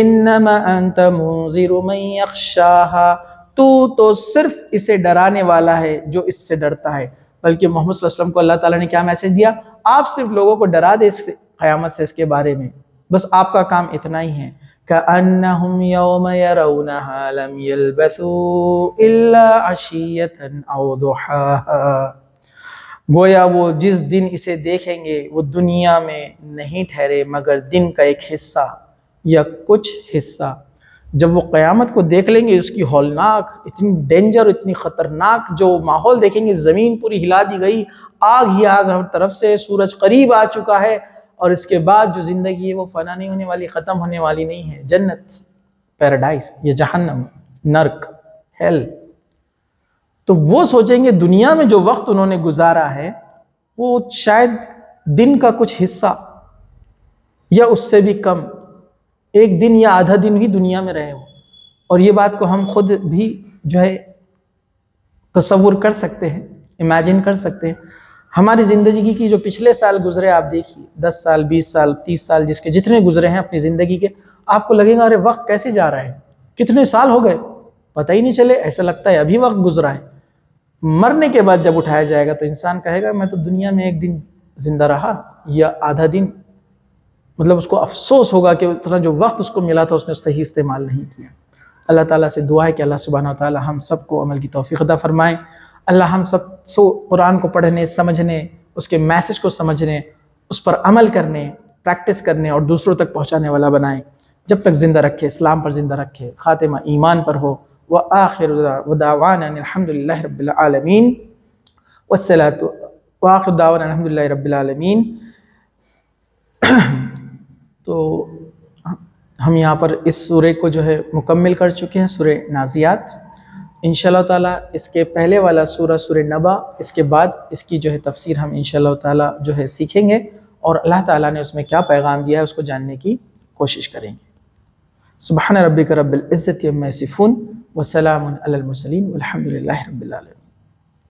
इन्नमा अंत मुज़िरु मन यख्शाहा, तू तो सिर्फ इसे डराने वाला है जो इससे डरता है। बल्कि मोहम्मद सल्लल्लाहु अलैहि वसल्लम को अल्लाह ताला ने क्या मैसेज दिया, आप सिर्फ लोगों को डरा दे इस क़यामत से, इसके बारे में बस आपका काम इतना ही है। कअन्नहुम यौम यरौनहा लम यल्बसू इल्ला अशियतन औ दुहाहा, गोया वो जिस दिन इसे देखेंगे वो दुनिया में नहीं ठहरे मगर दिन का एक हिस्सा या कुछ हिस्सा। जब वो क़यामत को देख लेंगे, उसकी हौलनाक, इतनी डेंजर, इतनी ख़तरनाक जो माहौल देखेंगे, ज़मीन पूरी हिला दी गई, आग ही आग हर तरफ से, सूरज करीब आ चुका है, और इसके बाद जो ज़िंदगी है वो फना नहीं होने वाली, ख़त्म होने वाली नहीं है। जन्नत, पैराडाइस, ये जहन्नम, नर्क, हेल। तो वो सोचेंगे दुनिया में जो वक्त उन्होंने गुजारा है वो शायद दिन का कुछ हिस्सा या उससे भी कम, एक दिन या आधा दिन भी दुनिया में रहे हो। और ये बात को हम खुद भी जो है तसव्वुर कर सकते हैं, इमेजिन कर सकते हैं। हमारी ज़िंदगी की जो पिछले साल गुजरे, आप देखिए 10 साल, 20 साल, 30 साल, जिसके जितने गुजरे हैं अपनी ज़िंदगी के, आपको लगेगा अरे वक्त कैसे जा रहा है, कितने साल हो गए पता ही नहीं चले, ऐसा लगता है अभी वक्त गुजरा है। मरने के बाद जब उठाया जाएगा तो इंसान कहेगा मैं तो दुनिया में एक दिन जिंदा रहा या आधा दिन, मतलब उसको अफसोस होगा कि उतना जो वक्त उसको मिला था उसने सही इस्तेमाल नहीं किया। अल्लाह ताला से दुआ है कि अल्लाह सुब्हानहू तआला हम सबको अमल की तौफीक अता फरमाए। अल्लाह हम सब सो कुरान को पढ़ने, समझने, उसके मैसेज को समझने, उस पर अमल करने, प्रैक्टिस करने और दूसरों तक पहुँचाने वाला बनाए, जब तक ज़िंदा रखे, इस्लाम पर ज़िंदा रखे, ख़ातिमा ईमान पर हो। व आखिरु दावाना अल्हम्दुलिल्लाहि रब्बिल आलमीन वस्सलातु व आखिरु दावाना अल्हम्दुलिल्लाहि रब्बिल आलमीन। तो हम यहाँ पर इस सूरे को जो है मुकम्मल कर चुके हैं, सूरे नाज़ियात। इंशाल्लाह ताला इसके पहले वाला सूरा, सूरे नबा, इसके बाद इसकी जो है तफसीर हम इंशाल्लाह ताला जो है सीखेंगे, और अल्लाह ताला ने उसमें क्या पैगाम दिया है उसको जानने की कोशिश करेंगे। सुब्हान रब्बिका रब्बिल इज़्ज़ति अम्मा यसिफून व सलामुन अलल मुरसलीन वल्हम्दुलिल्लाहि रब्बिल आलमीन।